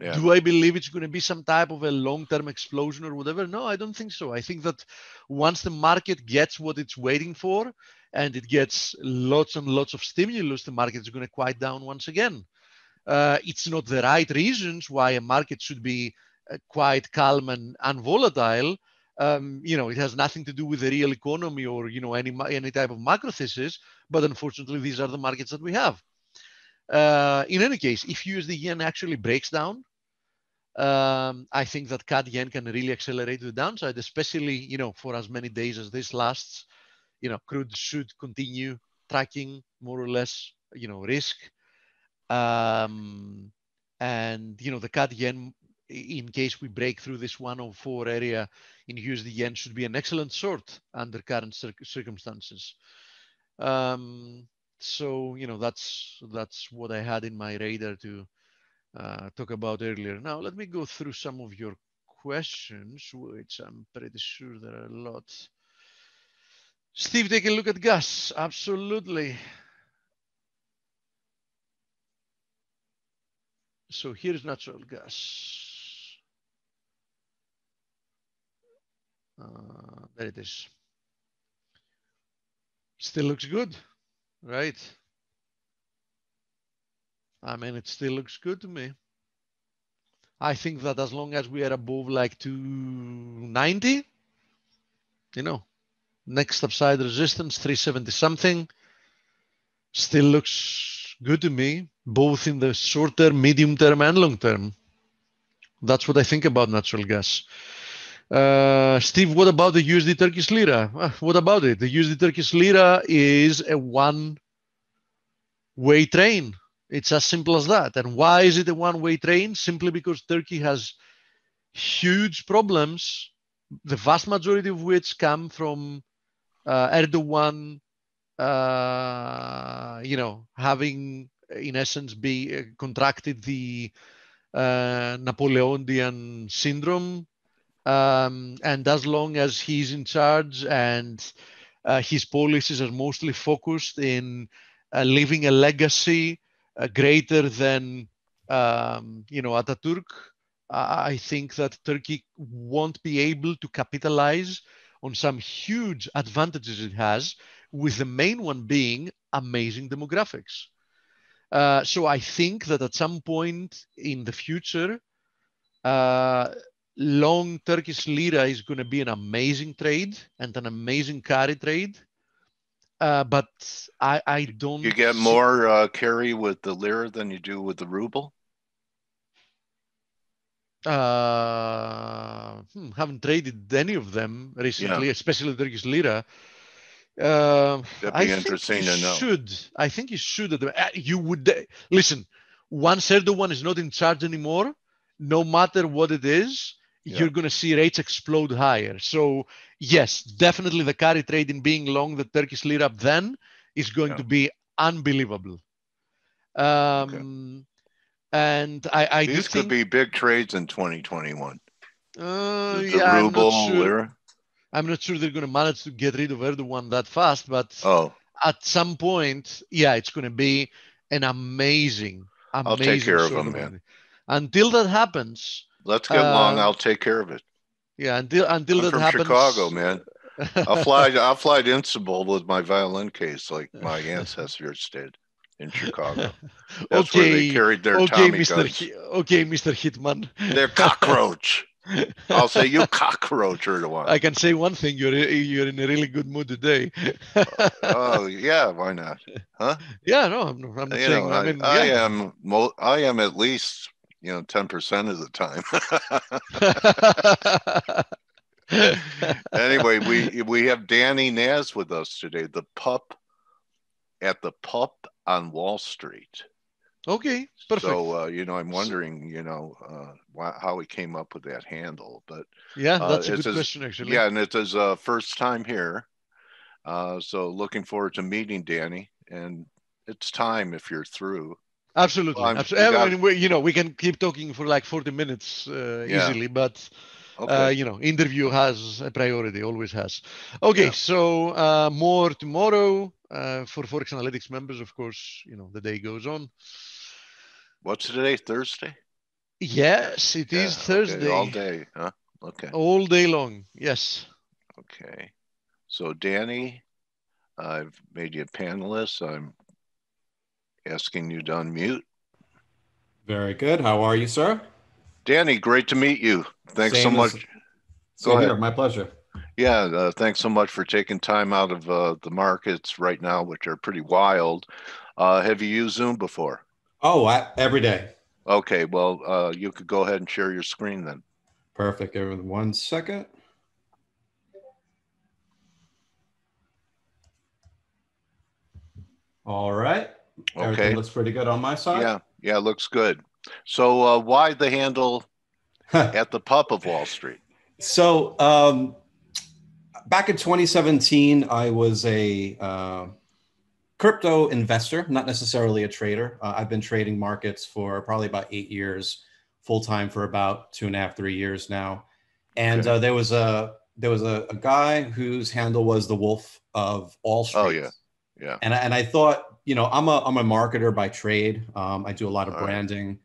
Yeah. Do I believe it's going to be some type of a long-term explosion or whatever? No, I don't think so. I think that once the market gets what it's waiting for and it gets lots and lots of stimulus, the market is going to quiet down once again. It's not the right reasons why a market should be quite calm and unvolatile. It has nothing to do with the real economy or, any type of macro thesis. But unfortunately, these are the markets that we have. In any case, if USD yen actually breaks down, I think that CAD yen can really accelerate the downside, especially, for as many days as this lasts. Crude should continue tracking more or less, risk. The CAD yen, in case we break through this 104 area in USD yen, should be an excellent short under current circumstances. That's what I had in my radar to talk about earlier. Now, let me go through some of your questions, which I'm pretty sure there are a lot. Steve, take a look at gas. Absolutely. So here's natural gas. There it is. Still looks good. Right. I mean, it still looks good to me. I think that as long as we are above like 290, next upside resistance, 370 something, still looks good to me, both in the short term, medium term, and long term. That's what I think about natural gas. Steve, what about the USD Turkish lira? What about it? The USD Turkish lira is a one-way train. It's as simple as that. And why is it a one-way train? Simply because Turkey has huge problems, the vast majority of which come from Erdogan, having, in essence, contracted the Napoleonian syndrome. And as long as he's in charge and his policies are mostly focused in leaving a legacy greater than, Ataturk, I think that Turkey won't be able to capitalize on some huge advantages it has, with the main one being amazing demographics. So I think that at some point in the future, long Turkish lira is going to be an amazing trade and an amazing carry trade. But I don't... You get more carry with the lira than you do with the ruble? Haven't traded any of them recently, especially Turkish lira. That'd be interesting to know. I think you should. You would... Listen, once Erdogan is not in charge anymore, no matter what it is, you're going to see rates explode higher. So yes, definitely the carry trade in being long the Turkish lira then is going to be unbelievable. And I these could be big trades in 2021. Ruble, I'm not sure. Lira. I'm not sure they're going to manage to get rid of Erdogan that fast, but at some point, it's going to be an amazing I'll take care of them, man. Until that happens. Let's get long. I'll take care of it. Yeah, until that happens. I'm from Chicago, man. I'll fly to Istanbul with my violin case, like my ancestors did in Chicago. That's where they carried their Tommy guns. Okay, Mr. Hitman. They're cockroach. I'll say you cockroach or the one. I can say one thing. You're in a really good mood today. Yeah, why not? Huh? Yeah, no, I'm not saying. I am at least. 10% of the time. Anyway, we have Danny Naz with us today, the Pup at the Pup on Wall Street. Okay, perfect. So, you know, I'm wondering, you know, how he came up with that handle. But yeah, that's a good question, actually. Yeah, and it's his first time here. So looking forward to meeting Danny. And it's time if you're through. Absolutely. Absolutely. I mean, you know, we can keep talking for like 40 minutes easily, but... Okay. You know, interview has a priority, always has. Okay, so more tomorrow for Forex Analytics members, of course, you know, the day goes on. What's today, Thursday? Yes, it is Thursday. All day, huh? Okay. All day long, yes. Okay. So, Danny, I've made you a panelist. I'm asking you to unmute. Very good. How are you, sir? Danny, great to meet you. Thanks so much. Go ahead. My pleasure. Yeah, thanks so much for taking time out of the markets right now, which are pretty wild. Have you used Zoom before? Oh, every day. Okay, well, you could go ahead and share your screen then. Perfect. Everyone, one second. All right. Okay. Everything looks pretty good on my side. Yeah, yeah, looks good. So why the handle at the Pup of Wall Street? So back in 2017, I was a crypto investor, not necessarily a trader. I've been trading markets for probably about 8 years, full-time for about 2.5, 3 years now. And there was a guy whose handle was the Wolf of All Street. Oh, yeah. Yeah. And I thought, you know, I'm a marketer by trade. I do a lot of branding. Right.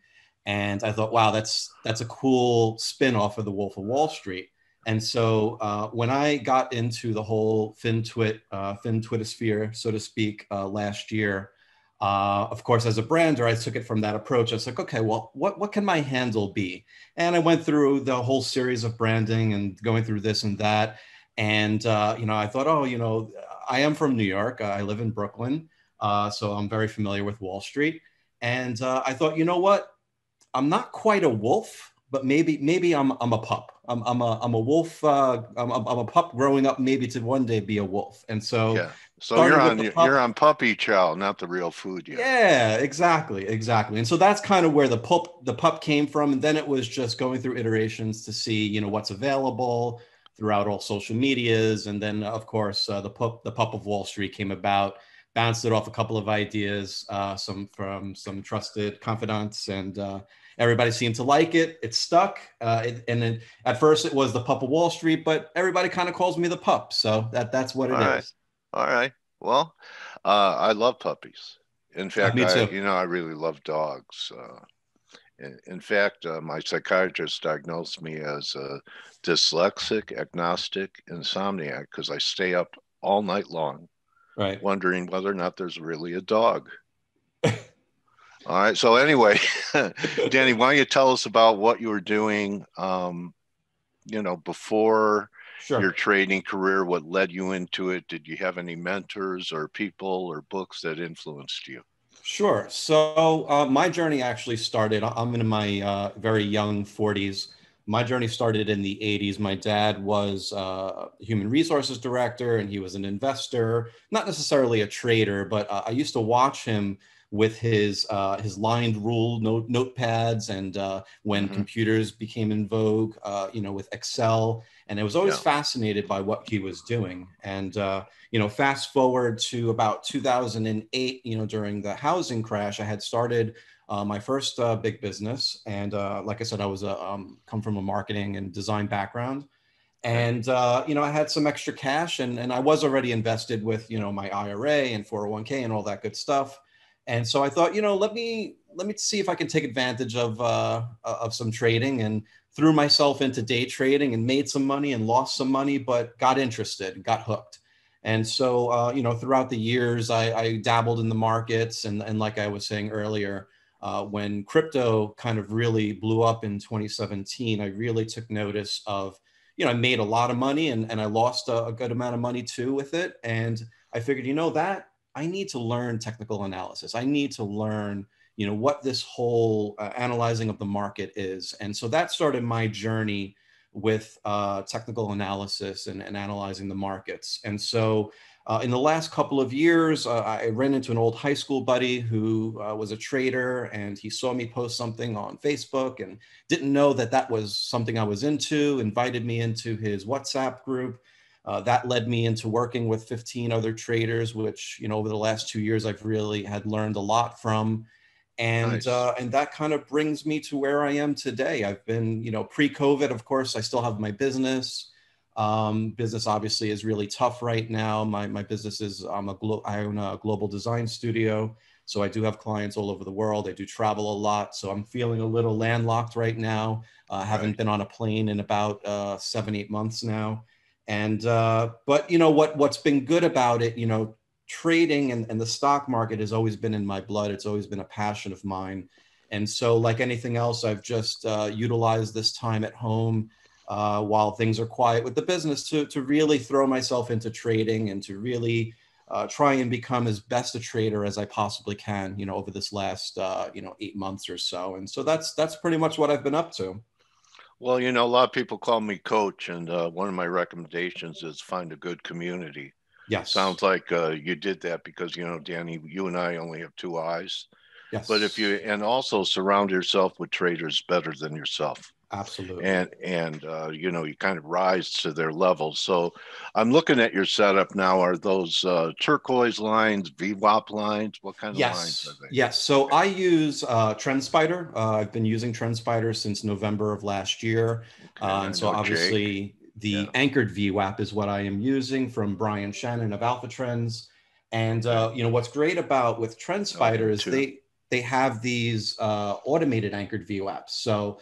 And I thought, wow, that's a cool spin off of the Wolf of Wall Street. And so when I got into the whole FinTwit, FinTwitosphere, so to speak, last year, of course, as a brander, I took it from that approach. I was like, okay, well, what can my handle be? And I went through the whole series of branding and going through this and that. And, you know, I thought, oh, you know, I am from New York. I live in Brooklyn. So I'm very familiar with Wall Street. And I thought, you know what? I'm not quite a wolf, but maybe I'm a pup. I'm a wolf. I'm a pup growing up, maybe to one day be a wolf. And so, yeah. So you're on puppy chow, not the real food yet. Yeah, exactly. And so that's kind of where the pup came from. And then it was just going through iterations to see, you know, what's available throughout all social medias. And then of course the Pup of Wall Street came about. Bounced it off a couple of ideas, from some trusted confidants, and everybody seemed to like it. It stuck, and then at first it was the Pup of Wall Street, but everybody kind of calls me the Pup, so that's what it is. All right. Well, I love puppies. In fact, me too. You know, I really love dogs. In fact, my psychiatrist diagnosed me as a dyslexic, agnostic, insomniac because I stay up all night long. Right. Wondering whether or not there's really a dog. All right. So anyway, Danny, why don't you tell us about what you were doing, you know, before your trading career, what led you into it? Did you have any mentors or people or books that influenced you? Sure. So my journey actually started, I'm in my very young 40s. My journey started in the 80s. My dad was a human resources director, and he was an investor, not necessarily a trader, but I used to watch him with his lined rule notepads, and when computers became in vogue, you know, with Excel. And I was always fascinated by what he was doing. And, you know, fast forward to about 2008, you know, during the housing crash, I had started my first big business, and like I said, I was come from a marketing and design background, and you know, I had some extra cash, and I was already invested with, you know, my IRA and 401k and all that good stuff, and so I thought, you know, let me see if I can take advantage of some trading, and threw myself into day trading and made some money and lost some money, but got interested and got hooked. And so you know, throughout the years, I dabbled in the markets, and like I was saying earlier. When crypto kind of really blew up in 2017, I really took notice of, you know, I made a lot of money, and I lost a good amount of money too with it. And I figured, you know, that I need to learn technical analysis. I need to learn, you know, what this whole analyzing of the market is. And so that started my journey with technical analysis and analyzing the markets. And so In the last couple of years, I ran into an old high school buddy who was a trader, and he saw me post something on Facebook and didn't know that that was something I was into, invited me into his WhatsApp group. That led me into working with 15 other traders, which, you know, over the last 2 years, I've really had learned a lot from. And, nice. And that kind of brings me to where I am today. I've been, you know, pre-COVID, of course, I still have my business. Business obviously is really tough right now. My business is, I own a global design studio. So I do have clients all over the world. I do travel a lot. So I'm feeling a little landlocked right now. Haven't been on a plane in about 7-8 months now. And, but you know, what's been good about it, you know, trading and the stock market has always been in my blood. It's always been a passion of mine. And so like anything else, I've just utilized this time at home while things are quiet with the business to really throw myself into trading and to really try and become as best a trader as I possibly can, you know, over this last, 8 months or so. And so that's pretty much what I've been up to. Well, you know, a lot of people call me coach, and one of my recommendations is find a good community. Yes. Sounds like you did that because, you know, Danny, you and I only have two eyes. Yes. But if you, and also surround yourself with traders better than yourself. Absolutely. And you know, you kind of rise to their level. So I'm looking at your setup now. Are those turquoise lines, VWAP lines? What kind of lines are they? Yes. So I use TrendSpider. I've been using TrendSpider since November of last year. Okay. And so obviously the anchored VWAP is what I am using from Brian Shannon of Alpha Trends. And, you know, what's great about with TrendSpider is they have these automated anchored VWAPs. So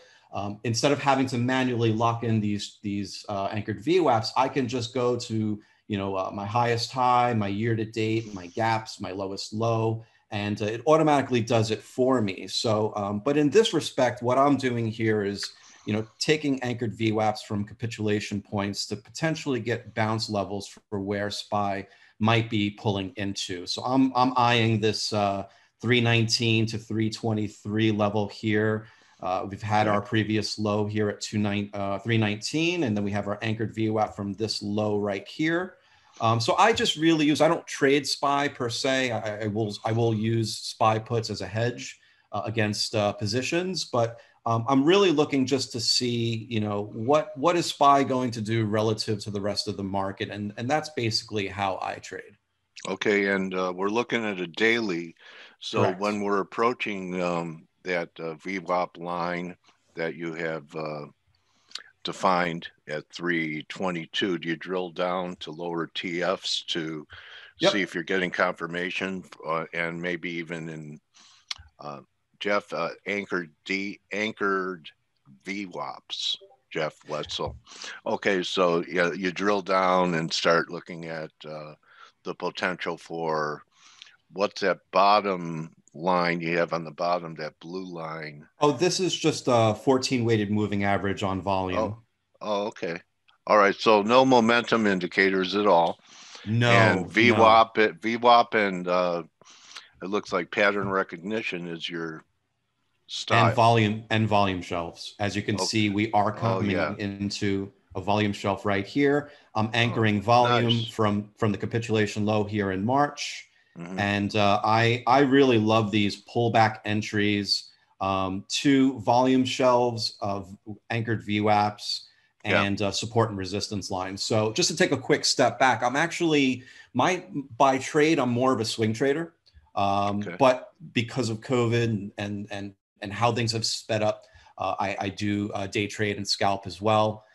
instead of having to manually lock in these anchored VWAPs, I can just go to, you know, my highest high, my year to date, my gaps, my lowest low, and it automatically does it for me. So, but in this respect, what I'm doing here is, you know, taking anchored VWAPs from capitulation points to potentially get bounce levels for where SPY might be pulling into. So I'm eyeing this 319 to 323 level here. We've had our previous low here at 319, and then we have our anchored VWAP from this low right here. So I just really use, I don't trade SPY per se. I will use SPY puts as a hedge against positions, but I'm really looking just to see, you know, what is SPY going to do relative to the rest of the market, and that's basically how I trade. Okay, and we're looking at a daily, so correct. When we're approaching that VWAP line that you have defined at 322, do you drill down to lower TFs to see if you're getting confirmation and maybe even in, Jeff, anchored VWAPs, Jeff Wetzel. Okay, so yeah, you drill down and start looking at the potential for what's that bottom line you have on the bottom, that blue line. Oh, this is just a 14 weighted moving average on volume. Oh, okay. All right. So no momentum indicators at all. No. And VWAP, VWAP and it looks like pattern recognition is your style. And volume shelves. As you can see, we are coming into a volume shelf right here. I'm anchoring volume from the capitulation low here in March. Mm-hmm. And I really love these pullback entries to volume shelves of anchored VWAPs and support and resistance lines. So just to take a quick step back, I'm actually, by trade, I'm more of a swing trader. But because of COVID and how things have sped up, I do day trade and scalp as well.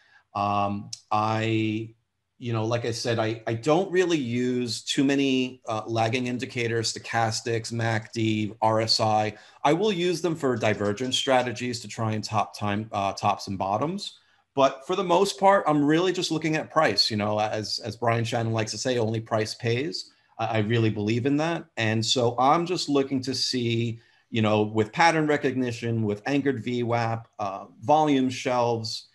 You know, like I said, I don't really use too many lagging indicators, stochastics, MACD, RSI. I will use them for divergence strategies to try and tops and bottoms. But for the most part, I'm really just looking at price. You know, as Brian Shannon likes to say, only price pays. I really believe in that. And so I'm just looking to see, you know, with pattern recognition, with anchored VWAP, volume shelves,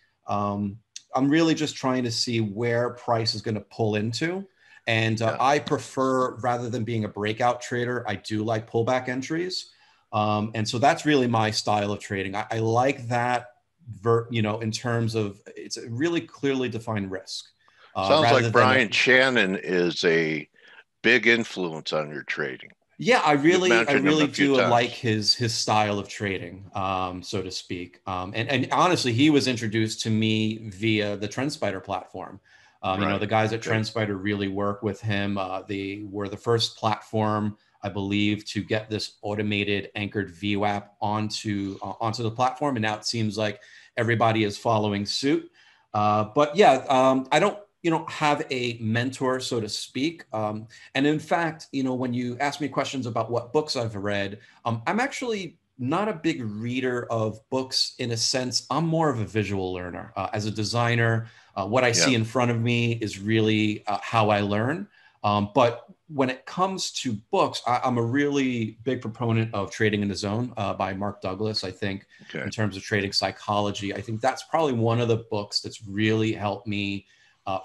I'm really just trying to see where price is going to pull into. And I prefer, rather than being a breakout trader, I do like pullback entries. And so that's really my style of trading. I like that, you know, in terms of it's a really clearly defined risk. Sounds like Brian Shannon is a big influence on your trading. Yeah, I really do like his style of trading, so to speak. And honestly, he was introduced to me via the TrendSpider platform. You know, the guys at TrendSpider really work with him. They were the first platform, I believe, to get this automated anchored VWAP onto the platform. And now it seems like everybody is following suit. But yeah, I don't, you know, have a mentor, so to speak. And in fact, you know, when you ask me questions about what books I've read, I'm actually not a big reader of books in a sense. I'm more of a visual learner. As a designer, what I see in front of me is really how I learn. But when it comes to books, I'm a really big proponent of Trading in the Zone by Mark Douglas, I think, in terms of trading psychology. I think that's probably one of the books that's really helped me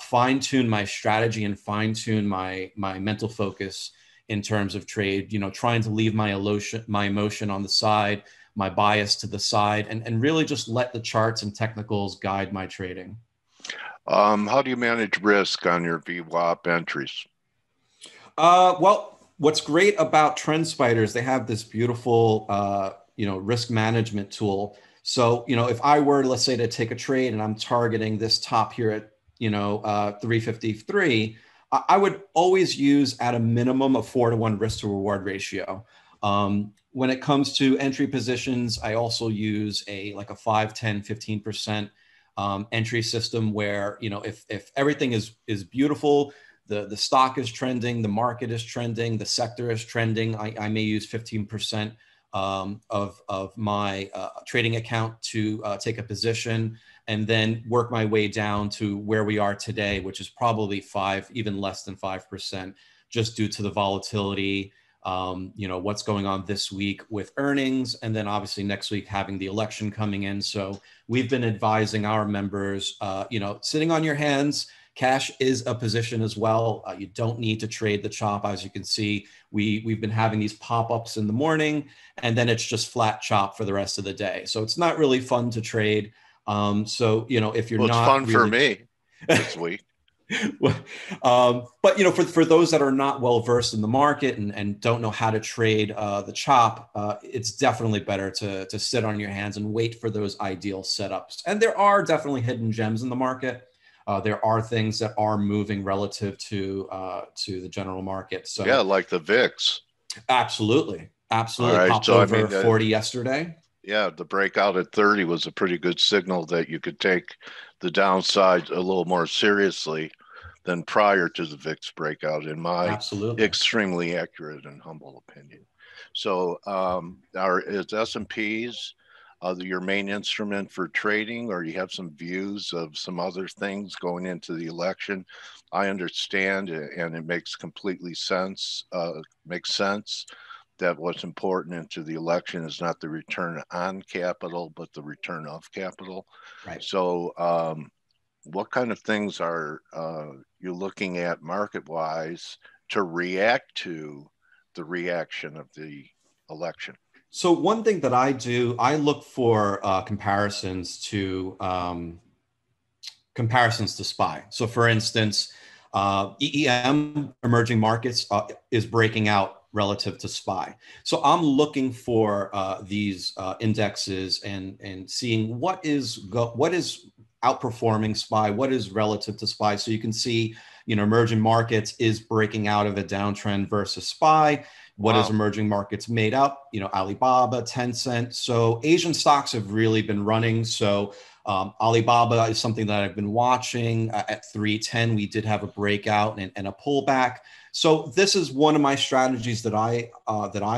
fine-tune my strategy and fine-tune my mental focus in terms of trade, you know, trying to leave my emotion on the side, my bias to the side, and really just let the charts and technicals guide my trading. How do you manage risk on your VWAP entries? Well, what's great about TrendSpider is they have this beautiful, you know, risk management tool. So, you know, if I were, let's say, to take a trade and I'm targeting this top here at, you know, 353, I would always use at a minimum a 4-to-1 risk to reward ratio. When it comes to entry positions, I also use a 5, 10, 15% entry system where, you know, if everything is beautiful, the stock is trending, the market is trending, the sector is trending, I may use 15% of my trading account to take a position, and then work my way down to where we are today, which is probably 5%, even less than 5%, just due to the volatility, you know, what's going on this week with earnings, and then obviously next week having the election coming in. So we've been advising our members, you know, sitting on your hands, cash is a position as well. You don't need to trade the chop. As you can see, we've been having these pop-ups in the morning, and then it's just flat chop for the rest of the day. So it's not really fun to trade. So, you know, if you're it's fun really... for me this week. But, you know, for those that are not well versed in the market and don't know how to trade the chop, it's definitely better to sit on your hands and wait for those ideal setups. And there are definitely hidden gems in the market. There are things that are moving relative to the general market. So yeah, like the VIX. Absolutely. Right. Popped over 40 yesterday. Yeah, the breakout at 30 was a pretty good signal that you could take the downside a little more seriously than prior to the VIX breakout, in my extremely accurate and humble opinion. So is S&Ps your main instrument for trading, or you have some views of some other things going into the election? I understand, and it makes completely sense, that what's important into the election is not the return on capital, but the return of capital. Right. So what kind of things are you looking at market-wise to react to the reaction of the election? So one thing that I do, I look for comparisons to SPY. So for instance, EEM, emerging markets, is breaking out relative to SPY. So I'm looking for these indexes and seeing what is outperforming SPY, what is relative to SPY. So you can see, you know, emerging markets is breaking out of a downtrend versus SPY. What is emerging markets made up? You know, Alibaba, Tencent. So Asian stocks have really been running. So Alibaba is something that I've been watching. At 310, we did have a breakout and a pullback. So this is one of my strategies that I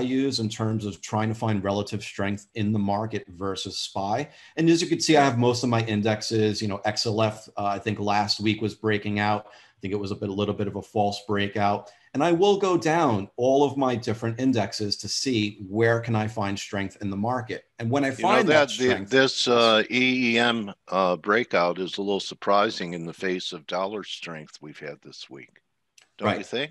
use in terms of trying to find relative strength in the market versus SPY. And as you can see, I have most of my indexes. You know, XLF, I think last week was breaking out. I think it was a little bit of a false breakout. And I will go down all of my different indexes to see where can I find strength in the market. And when I find that strength, this EEM breakout is a little surprising in the face of dollar strength we've had this week. Don't you think?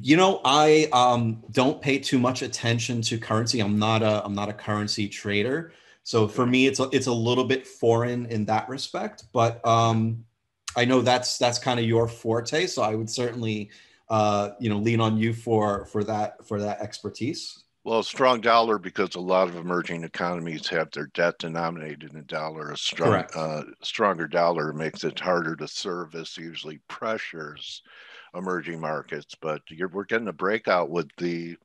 You know, I don't pay too much attention to currency. I'm not a currency trader. So for me, it's a little bit foreign in that respect. But I know that's kind of your forte. So I would certainly lean on you for that expertise. Well, strong dollar, because a lot of emerging economies have their debt denominated in the dollar. A stronger dollar makes it harder to service, usually pressures emerging markets. But we're getting a breakout with the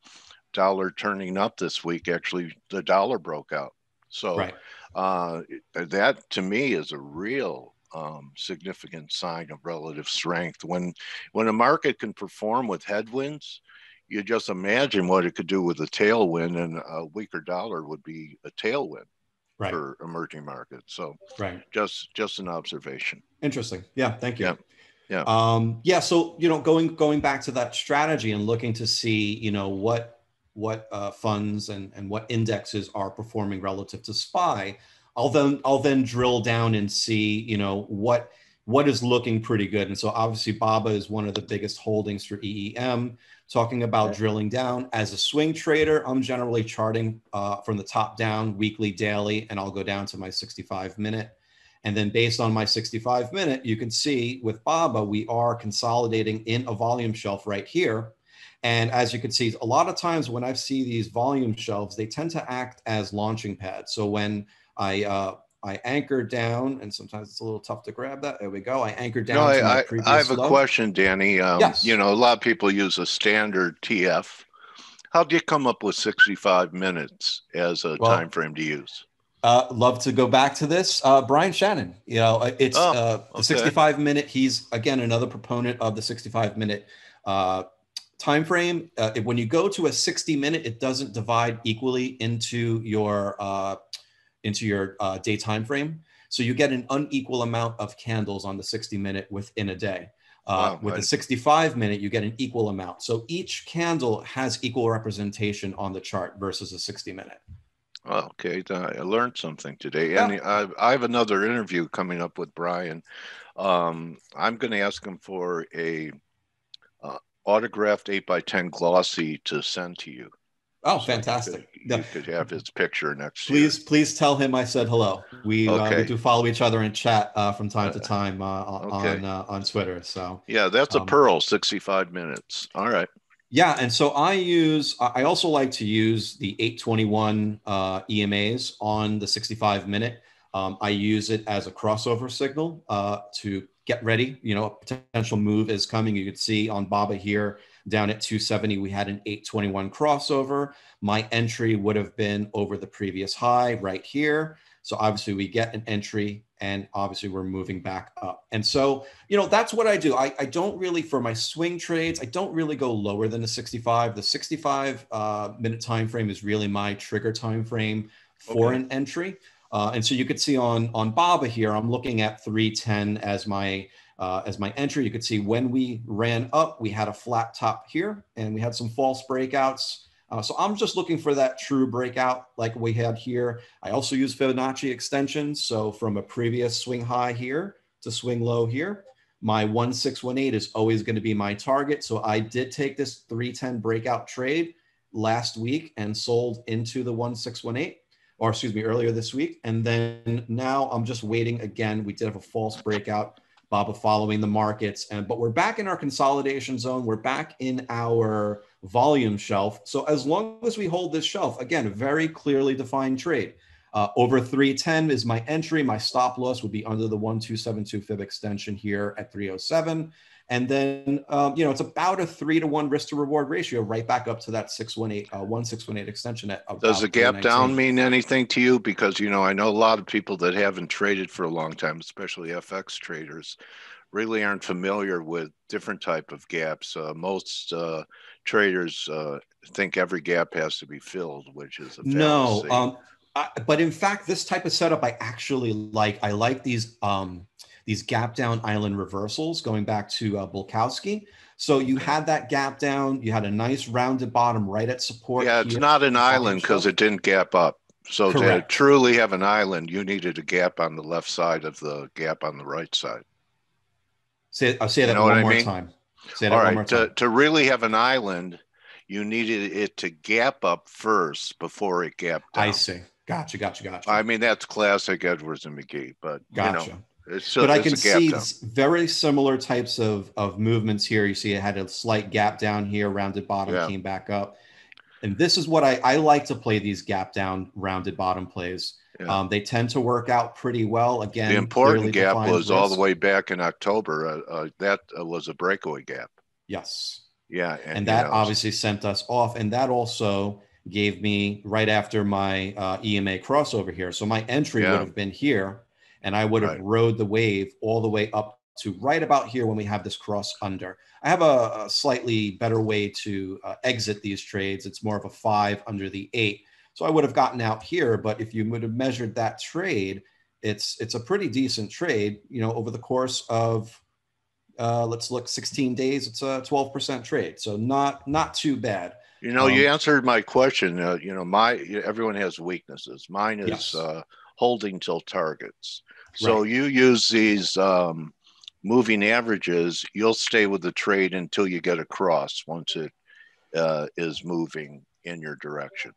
dollar turning up this week. Actually, the dollar broke out. So that to me is a real significant sign of relative strength. When a market can perform with headwinds, you just imagine what it could do with a tailwind, and a weaker dollar would be a tailwind for emerging markets. So just an observation. Interesting. Yeah. Thank you. Yeah. So, going back to that strategy and looking to see, what funds and what indexes are performing relative to SPY, I'll then drill down and see, what is looking pretty good. And so obviously BABA is one of the biggest holdings for EEM. Talking about drilling down as a swing trader, I'm generally charting from the top down, weekly, daily, and I'll go down to my 65-minute. And then based on my 65-minute, you can see with BABA, we are consolidating in a volume shelf right here. And as you can see, a lot of times when I see these volume shelves, they tend to act as launching pads. So when I anchor down, and sometimes it's a little tough to grab that. There we go. I anchor down. I have a question, Danny. Yes. A lot of people use a standard TF. How do you come up with 65 minutes as a time frame to use? Love to go back to this. Brian Shannon, it's the 65-minute. He's, again, another proponent of the 65-minute time frame. When you go to a 60-minute, it doesn't divide equally into your day time frame. So you get an unequal amount of candles on the 60-minute within a day. With the 65-minute, you get an equal amount. So each candle has equal representation on the chart versus a 60-minute. Okay, I learned something today. Yeah. And I have another interview coming up with Brian. I'm going to ask him for a autographed 8x10 glossy to send to you. Oh, so fantastic. You could have his picture next year. Please tell him I said hello. We do follow each other in chat from time to time on Twitter. So yeah, that's a pearl, 65 minutes. All right. Yeah, and so I also like to use the 821 EMAs on the 65-minute. I use it as a crossover signal to get ready. A potential move is coming. You could see on BABA here, down at 270, we had an 821 crossover. My entry would have been over the previous high right here. So obviously we get an entry, and obviously we're moving back up. And so, that's what I do. I don't really, for my swing trades, I don't really go lower than the 65. The 65-minute time frame is really my trigger time frame for an entry. And so you could see on BABA here, I'm looking at 310 as my entry. You could see when we ran up, we had a flat top here, and we had some false breakouts. So I'm just looking for that true breakout like we had here. I also use Fibonacci extensions. So from a previous swing high here to swing low here, my 1618 is always going to be my target. So I did take this 310 breakout trade last week and sold into the 1618. Or excuse me, earlier this week. And then now I'm just waiting again. We did have a false breakout, BABA following the markets, but we're back in our consolidation zone. We're back in our volume shelf. So as long as we hold this shelf, again, a very clearly defined trade. Over 310 is my entry. My stop loss would be under the 1272 Fib extension here at 307. And then, it's about a 3-to-1 risk to reward ratio, right back up to that 1618 extension. Does the gap down mean anything to you? Because, I know a lot of people that haven't traded for a long time, especially FX traders, really aren't familiar with different type of gaps. Most traders think every gap has to be filled, which is a fallacy. No, but in fact, this type of setup I actually like. I like these gap down island reversals, going back to Bulkowski. So you had that gap down, you had a nice rounded bottom right at support. Yeah, it's not an island because it didn't gap up. So to truly have an island, you needed a gap on the left side of the gap on the right side. Say that one more time. All right, to really have an island, you needed it to gap up first before it gapped down. I see. Gotcha. I mean, that's classic Edwards and McGee, but But I can see very similar types of movements here. You see it had a slight gap down here, rounded bottom, came back up. And this is what I like to play, these gap down, rounded bottom plays. Yeah. They tend to work out pretty well. Again, the important gap was all the way back in October. That was a breakaway gap. Yes. Yeah. And that obviously sent us off. And that also gave me right after my EMA crossover here. So my entry would have been here, and I would have rode the wave all the way up to right about here when we have this cross under. I have a slightly better way to exit these trades. It's more of a 5 under the 8. So I would have gotten out here, but if you would have measured that trade, it's a pretty decent trade, you know, over the course of, let's look, 16 days, it's a 12% trade. So not too bad. You know, you answered my question. You know, everyone has weaknesses. Mine is holding till targets. So you use these moving averages. You'll stay with the trade until you get across once it is moving in your direction.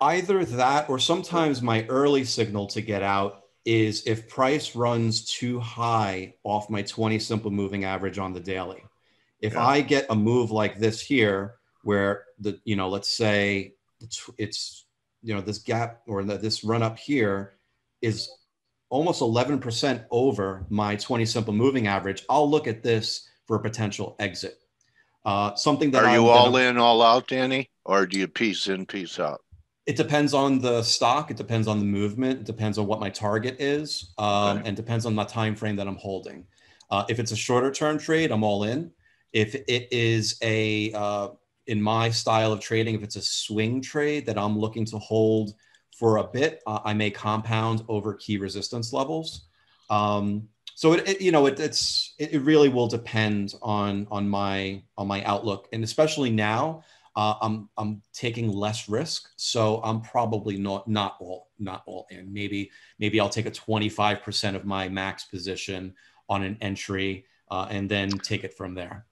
Either that, or sometimes my early signal to get out is if price runs too high off my 20 simple moving average on the daily. If I get a move like this here, where the, you know, let's say it's, you know, this gap or this run up here is almost 11% over my 20 simple moving average, I'll look at this for a potential exit. Something that I'm all in, all out, Danny, or do you piece in, piece out? It depends on the stock. It depends on the movement. It depends on what my target is, and depends on my time frame that I'm holding. If it's a shorter term trade, I'm all in. If it is a, in my style of trading, if it's a swing trade that I'm looking to hold for a bit, I may compound over key resistance levels. So it really will depend on my outlook, and especially now. I'm taking less risk, so I'm probably not all in. Maybe I'll take a 25% of my max position on an entry and then take it from there.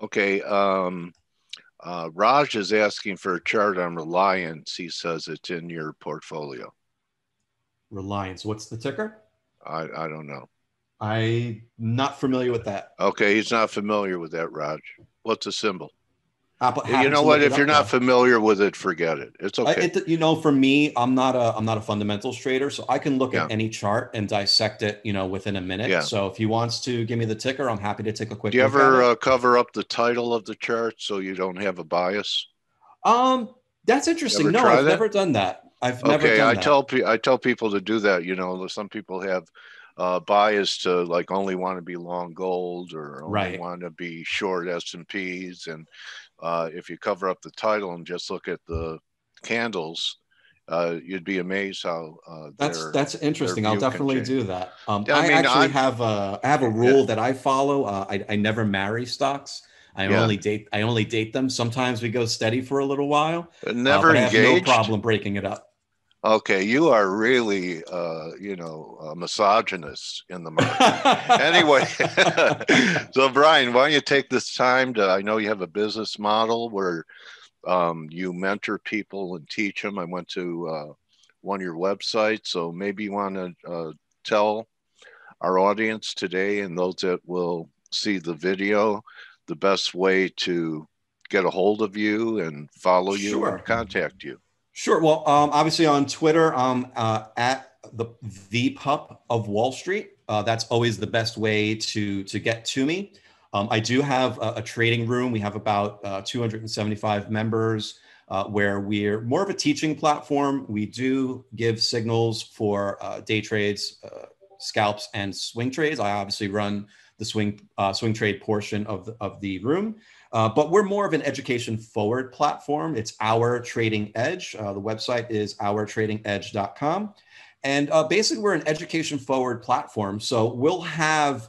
Okay, Raj is asking for a chart on Reliance. He says it's in your portfolio. Reliance, what's the ticker? I don't know. I'm not familiar with that. Okay, he's not familiar with that, Raj. What's the symbol? You know what? If you're not familiar with it, forget it. It's okay. You know, for me, I'm not a fundamentals trader, so I can look at any chart and dissect it, you know, within a minute. Yeah. So if he wants to give me the ticker, I'm happy to take a quick look. Do you ever cover up the title of the chart so you don't have a bias? That's interesting. No, I've never done that. I've never done that. I tell people to do that. You know, some people have bias to like only want to be long gold or only want to be short S&Ps. And if you cover up the title and just look at the candles, you'd be amazed how that's interesting. I'll definitely do that. I have a rule that I follow. I never marry stocks. I only date them. Sometimes we go steady for a little while. Never engaged. I have no problem breaking it up. Okay, you are really, a misogynist in the market. Anyway, so Brian, why don't you take this time to, I know you have a business model where you mentor people and teach them. I went to one of your websites, so maybe you want to tell our audience today and those that will see the video, the best way to get a hold of you and follow you and contact you. Sure. Well, obviously on Twitter, at the Pup of Wall Street. That's always the best way to get to me. I do have a trading room. We have about 275 members where we're more of a teaching platform. We do give signals for day trades, scalps, and swing trades. I obviously run the swing trade portion of the room. But we're more of an education-forward platform. It's Our Trading Edge. The website is ourtradingedge.com. And basically, we're an education-forward platform. So we'll have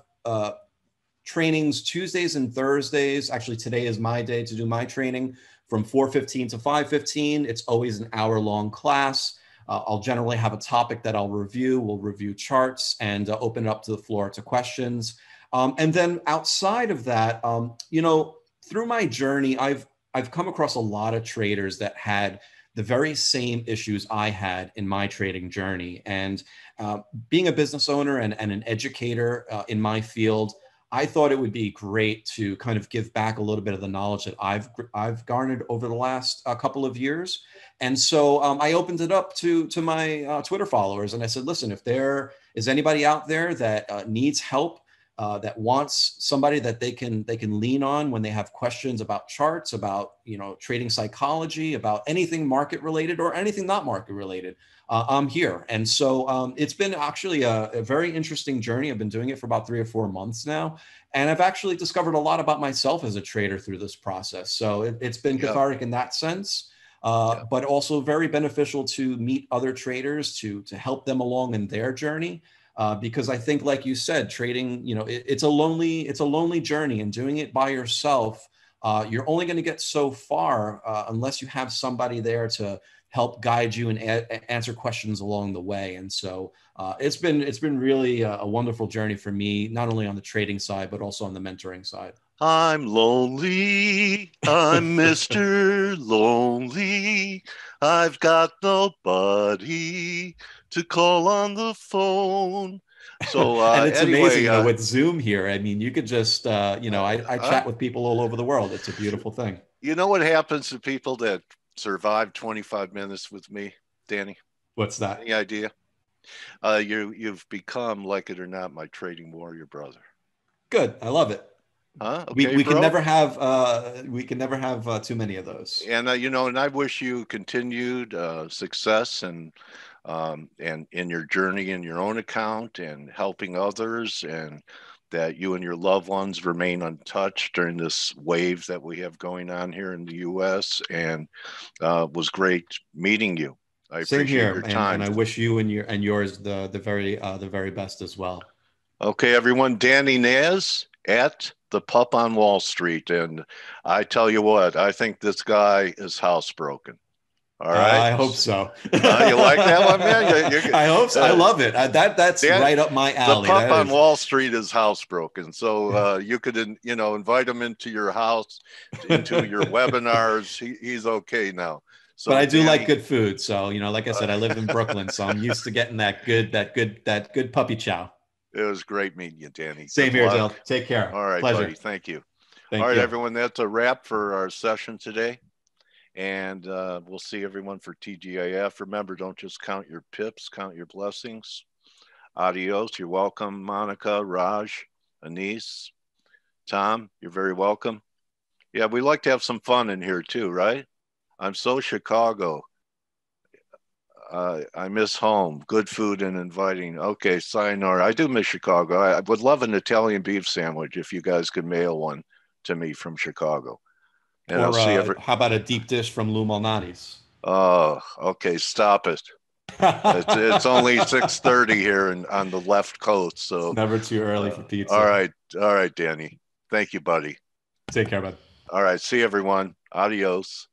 trainings Tuesdays and Thursdays. Actually, today is my day to do my training from 4:15 to 5:15. It's always an hour-long class. I'll generally have a topic that I'll review. We'll review charts and open it up to the floor to questions. And then outside of that, through my journey, I've come across a lot of traders that had the very same issues I had in my trading journey. And being a business owner and an educator in my field, I thought it would be great to kind of give back a little bit of the knowledge that I've garnered over the last couple of years. And so I opened it up to my Twitter followers. And I said, listen, if there is anybody out there that needs help, that wants somebody that they can lean on when they have questions about charts, about trading psychology, about anything market related or anything not market related, I'm here. And so it's been actually a very interesting journey. I've been doing it for about 3 or 4 months now, and I've actually discovered a lot about myself as a trader through this process. So it's been cathartic in that sense, but also very beneficial to meet other traders, to help them along in their journey. Because I think, like you said, trading, it's a lonely journey, and doing it by yourself, you're only going to get so far unless you have somebody there to help guide you and answer questions along the way. And so it's been really a wonderful journey for me, not only on the trading side, but also on the mentoring side. I'm lonely. I'm Mr. Lonely. I've got nobody to call on the phone. So and it's anyway, amazing though, with Zoom here. I mean, you could just, I chat with people all over the world. It's a beautiful thing. You know what happens to people that survive 25 minutes with me, Danny? What's that? Any idea? You've become, like it or not, my trading warrior brother. Good. I love it. Huh? Okay, we can never have too many of those. And and I wish you continued success and in your journey in your own account and helping others, and that you and your loved ones remain untouched during this wave that we have going on here in the U.S. And was great meeting you. I appreciate your time, and I wish you and yours the very best as well. Okay, everyone. Danny Naz at The Pup on Wall Street. And I tell you what, I think this guy is housebroken. All right. I hope so. You like that one, man? I hope so. I love it. That's right up my alley. The Pup on Wall Street is housebroken. So you could, invite him into your house, into your webinars. He's okay now. So, but I do like good food. So, like I said, I live in Brooklyn, so I'm used to getting that good puppy chow. It was great meeting you, Danny. Same here, Dale. Take care. All right, buddy. Thank you. All right, everyone. That's a wrap for our session today. And we'll see everyone for TGIF. Remember, don't just count your pips, count your blessings. Adios. You're welcome, Monica, Raj, Anise, Tom. You're very welcome. Yeah, we like to have some fun in here too, right? I'm so Chicago. I miss home, good food and inviting. Okay, sayonara. I do miss Chicago. I would love an Italian beef sandwich if you guys could mail one to me from Chicago. And I'll see how about a deep dish from Lou Malnati's? Oh, okay, stop it. It's only 6:30 here on the left coast. So it's never too early for pizza. All right, Danny. Thank you, buddy. Take care, bud. All right, see everyone. Adios.